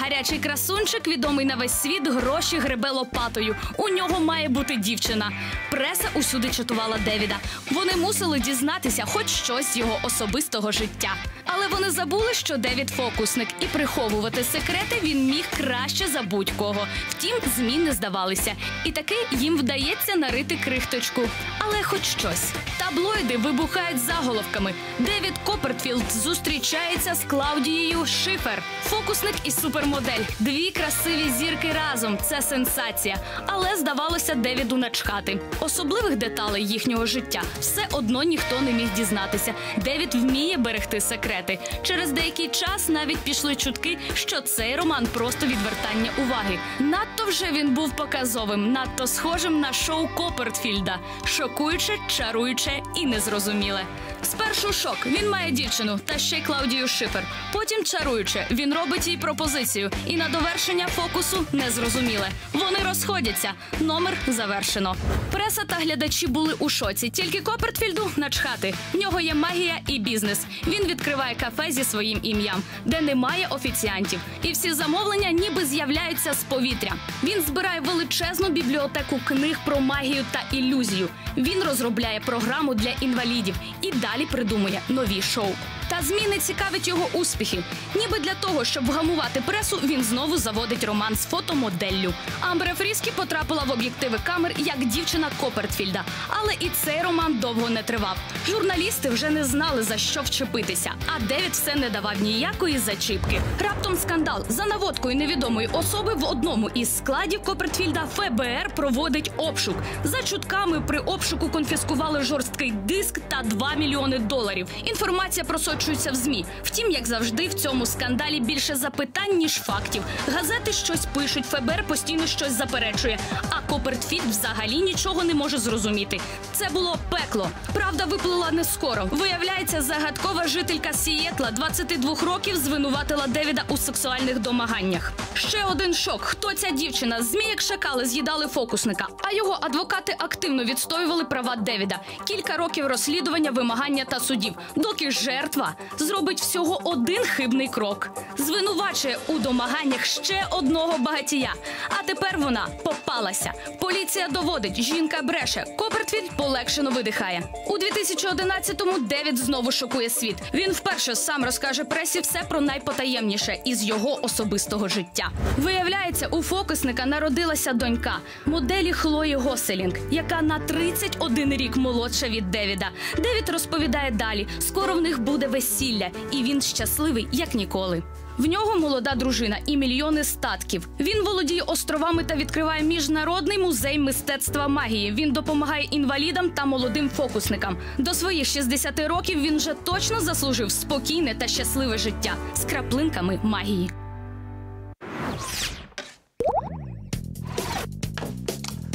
Гарячий красунчик, відомий на весь світ, гроші гребе лопатою. У нього має бути дівчина. Преса усюди чатувала Девіда. Вони мусили дізнатися хоч щось з його особистого життя. Але вони забули, що Девід – фокусник, і приховувати секрети він міг краще за будь-кого. Втім, ЗМІ не здавалися. І таки їм вдається нарити крихточку. Але хоч щось. Таблоїди вибухають заголовками. Девід Копертфілд зустрічається з Клаудією Шифер. Фокусник і супермодель. Дві красиві зірки разом. Це сенсація. Але здавалося Девіду начхати. Особливих деталей їхнього життя все одно ніхто не міг дізнатися. Девід вміє берегти секрети. Через деякий час навіть пішли чутки, що цей роман просто відвертання уваги. Надто вже він був показовим, надто схожим на шоу Копертфільда. Шокуюче, чаруюче і незрозуміле. Спершу шок. Він має дівчину, та ще й Клаудію Шифер. Потім чаруюче. Він робить їй пропозицію. І на довершення фокусу незрозуміле. Вони розходяться. Номер завершено. Преса та глядачі були у шоці. Тільки Копертфільду начхати. В нього є магія і бізнес. Він відкриває кафе зі своїм ім'ям, де немає офіціантів. І всі замовлення ніби з'являються з повітря. Він збирає величезну бібліотеку книг про магію та ілюзію. Він розробляє програму для інвалідів і далі придумує нові шоу. Та ЗМІ не цікавить його успіхи. Ніби для того, щоб вгамувати пресу, він знову заводить роман з фотомоделлю. Амбре Фріскі потрапила в об'єктиви камер як дівчина Копертфільда. Але і цей роман довго не тривав. Журналісти вже не знали, за що вчепитися. А Девід все не давав ніякої зачіпки. Раптом скандал. За наводкою невідомої особи в одному із складів Копертфільда ФБР проводить обшук. За чутками, при обшуку конфіскували жорсткий диск та два мільйони доларів. Інформація просочується в ЗМІ. Втім, як завжди, в цьому скандалі більше запитань, ніж фактів. Газети щось пишуть, ФБР постійно щось заперечує. А Копертфільд взагалі нічого не може зрозуміти. Це було пекло. Правда виплила не скоро. Виявляється, загадкова жителька Сієтла двадцяти двох років звинуватила Девіда у сексуальних домаганнях. Ще один шок. Хто ця дівчина? ЗМІ як шакали з'їдали фокусника. А його адвокати активно відстоювали права Девіда. Кілька років розслідування, вимагання та судів. Доки жертва зробить всього один хибний крок. Звинувачує у домаганнях ще одного багатія. А тепер вона попалася. Поліція доводить, жінка бреше. Копертфільд полегшено видихає. У дві тисячі одинадцятому Девід знову шокує світ. Він вперше сам розкаже пресі все про найпотаємніше із його особистого життя. Виявляється, у фокусника народилася донька моделі Хлої Госелінг, яка на тридцять один рік молодша від Девіда. Девід розповідає далі, скоро в них буде весілля, і він щасливий, як ніколи. В нього молода дружина і мільйони статків. Він володіє островами та відкриває Міжнародний музей мистецтва магії. Він допомагає інвалідам та молодим фокусникам. До своїх шістдесяти років він вже точно заслужив спокійне та щасливе життя з краплинками магії.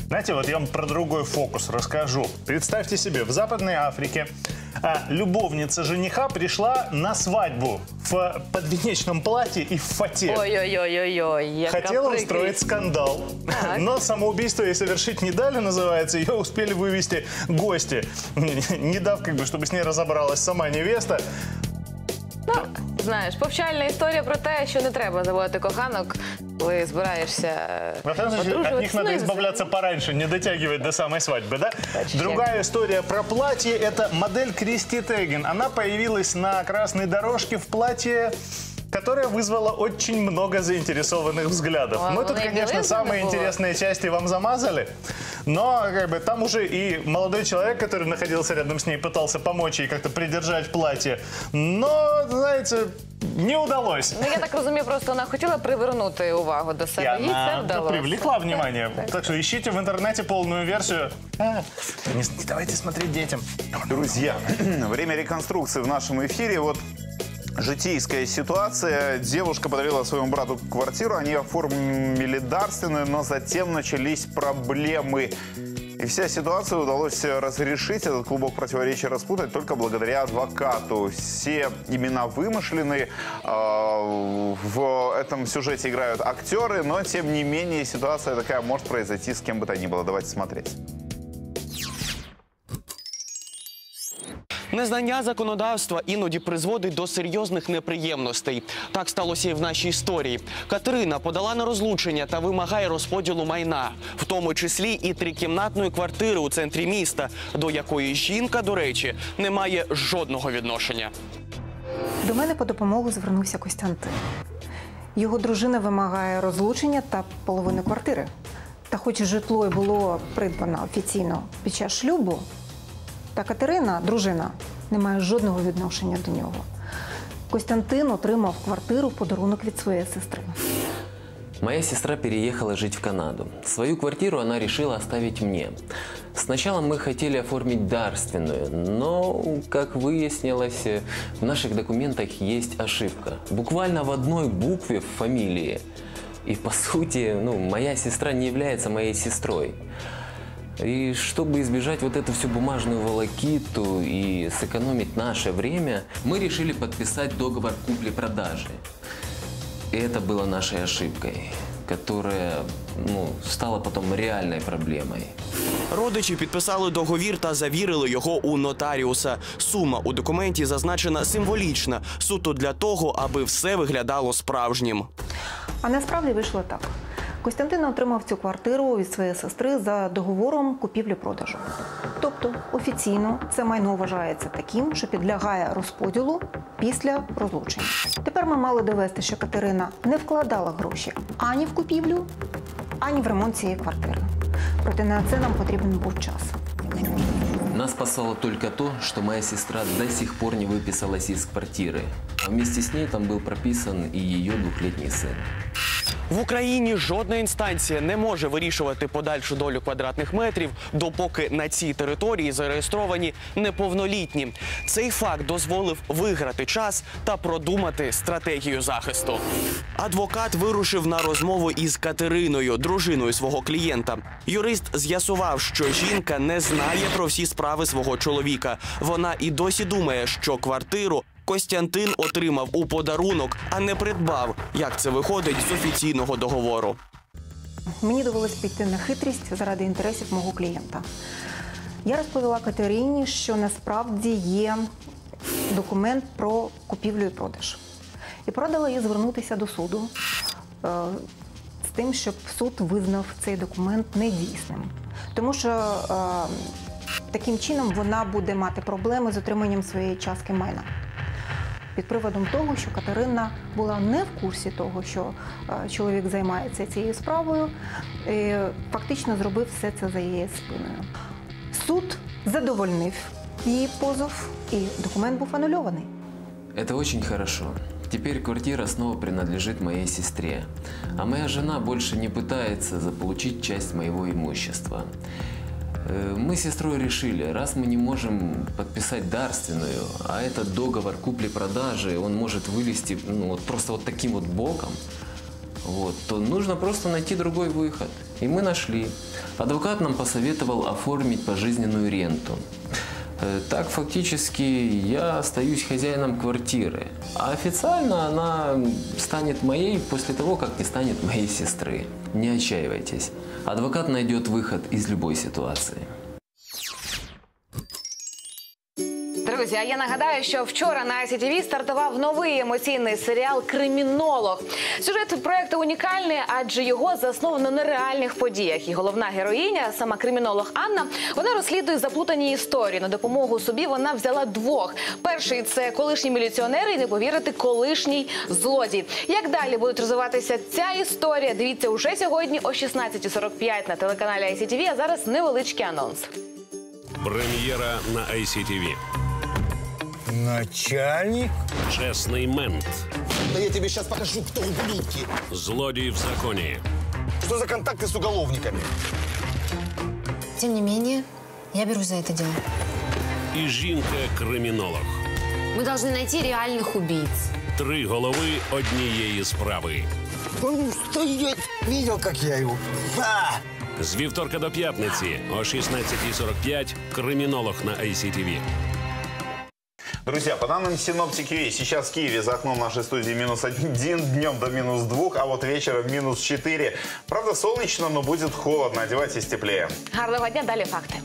Знаете, вот я вам про другой фокус расскажу. Представьте себе, в Западной Африке а, любовница жениха пришла на свадьбу в подвенечном платье и в фате. Ой-ой-ой-ой-ой. Хотела устроить скандал, так. Но самоубийство ей совершить не дали, называется. Ее успели вывести гости, не дав, как бы, чтобы с ней разобралась сама невеста. Так. Знаєш, повчальна історія про те, що не треба заводити коханок, коли збираєшся подружуватися. От них треба збавлятися пораньше, не дотягувати до самої свадьби, да? Другая история про платье – это модель Кристи Тегин. Она появилась на красной дорожке в платье, которая вызвала очень много заинтересованных взглядов. А, Мы тут, конечно, самые интересные части вам замазали, но как бы, там уже и молодой человек, который находился рядом с ней, пытался помочь ей как-то придержать платье, но, знаете, не удалось. Ну, я так разумею, просто она хотела привернуть увагу до себя, и ей это удалось. Привлекла внимание, так, так. так что ищите в интернете полную версию. А, не, не давайте смотреть детям. Друзья, время реконструкции в нашем эфире. Вот житейская ситуация. Девушка подарила своему брату квартиру, они оформили дарственную, но затем начались проблемы. И вся ситуация удалось разрешить, этот клубок противоречий распутать только благодаря адвокату. Все имена вымышлены, в этом сюжете играют актеры, но тем не менее ситуация такая может произойти с кем бы то ни было. Давайте смотреть. Незнання законодавства іноді призводить до серйозних неприємностей. Так сталося і в нашій історії. Катерина подала на розлучення та вимагає розподілу майна, в тому числі і трикімнатної квартири у центрі міста, до якої жінка, до речі, не має жодного відношення. До мене по допомогу звернувся Костянтин. Його дружина вимагає розлучення та половину квартири. Та хоч житло й було придбано офіційно під час шлюбу, та Катерина, дружина, не має жодного відношення до нього. Костянтин отримав квартиру в подарунок від своєї сестри. Моя сестра переехала жить в Канаду. Свою квартиру она решила оставить мне. Сначала мы хотели оформить дарственную, но, как выяснилось, в наших документах есть ошибка. Буквально в одной букве в фамилии. И, по сути, ну, моя сестра не является моей сестрой. И чтобы избежать вот эту всю бумажную волокиту и сэкономить наше время, мы решили подписать договор купли-продажи. И это было нашей ошибкой, которая, ну, стала потом реальной проблемой. Родичі підписали договір та завірили його у нотаріуса. Сума у документі зазначена символічна, суто для того, аби все виглядало справжнім. А насправді вийшло так. Костянтин отримав цю квартиру від своєї сестри за договором купівлі-продажу. Тобто офіційно це майно вважається таким, що підлягає розподілу після розлучення. Тепер ми мали довести, що Катерина не вкладала гроші ані в купівлю, ані в ремонт цієї квартири. Проте на це нам потрібен був час. Нас спасало только то, что моя сестра до сих пор не выписалась из квартиры. А вместе с ней там был прописан и ее двухлетний сын. В Україні жодна інстанція не може вирішувати подальшу долю квадратних метрів, допоки на цій території зареєстровані неповнолітні. Цей факт дозволив виграти час та продумати стратегію захисту. Адвокат вирушив на розмову із Катериною, дружиною свого клієнта. Юрист з'ясував, що жінка не знає про всі справи свого чоловіка. Вона і досі думає, що квартиру Костянтин отримав у подарунок, а не придбав, як це виходить з офіційного договору. Мені довелось піти на хитрість заради інтересів мого клієнта. Я розповіла Катерині, що насправді є документ про купівлю і продаж. І порадила їй звернутися до суду е, з тим, щоб суд визнав цей документ недійсним. Тому що е, таким чином вона буде мати проблеми з отриманням своєї частки майна. Під приводом того, що Катерина була не в курсі того, що чоловік займається цією справою, і фактично зробив все це за її спиною. Суд задовольнив її позов, і документ був анульований. Це дуже добре. Теперь квартира снова принадлежит моей сестре, а моя жена больше не пытается заполучить часть моего имущества. Мы с сестрой решили, раз мы не можем подписать дарственную, а этот договор купли-продажи, он может вылезти, ну, вот просто вот таким вот боком, вот, то нужно просто найти другой выход. И мы нашли. Адвокат нам посоветовал оформить пожизненную ренту. Так фактически я остаюсь хозяином квартиры, а официально она станет моей после того, как не станет моей сестры. Не отчаивайтесь. Адвокат найдет выход из любой ситуации. Друзі, а я нагадаю, що вчора на ай сі ті ві стартував новий емоційний серіал «Кримінолог». Сюжет проєкту унікальний, адже його засновано на реальних подіях. І головна героїня, сама кримінолог Анна, вона розслідує заплутані історії. На допомогу собі вона взяла двох. Перший – це колишній міліціонер і, не повірити, колишній злодій. Як далі буде розвиватися ця історія, дивіться уже сьогодні о шістнадцятій сорок п'ять на телеканалі ай сі ті ві, а зараз невеличкий анонс. Прем'єра на ай сі ті ві. Начальник? Честный мент. Да я тебе сейчас покажу, кто ублюдки. Злодей в законе. Что за контакты с уголовниками? Тем не менее, я берусь за это дело. И жінка-кримінолог. Мы должны найти реальных убийц. Три голови однієї справи. Он стоит! Видел, как я его... А! З вівторка до п'ятниці о шестнадцать сорок пять «Кримінолог» на ай си ти ви. Друзья, по данным синоптики, сейчас в Киеве за окном нашей студии минус один, днем до минус двух, а вот вечером минус четыре. Правда, солнечно, но будет холодно. Одевайтесь теплее. Хорошего дня, далее факты.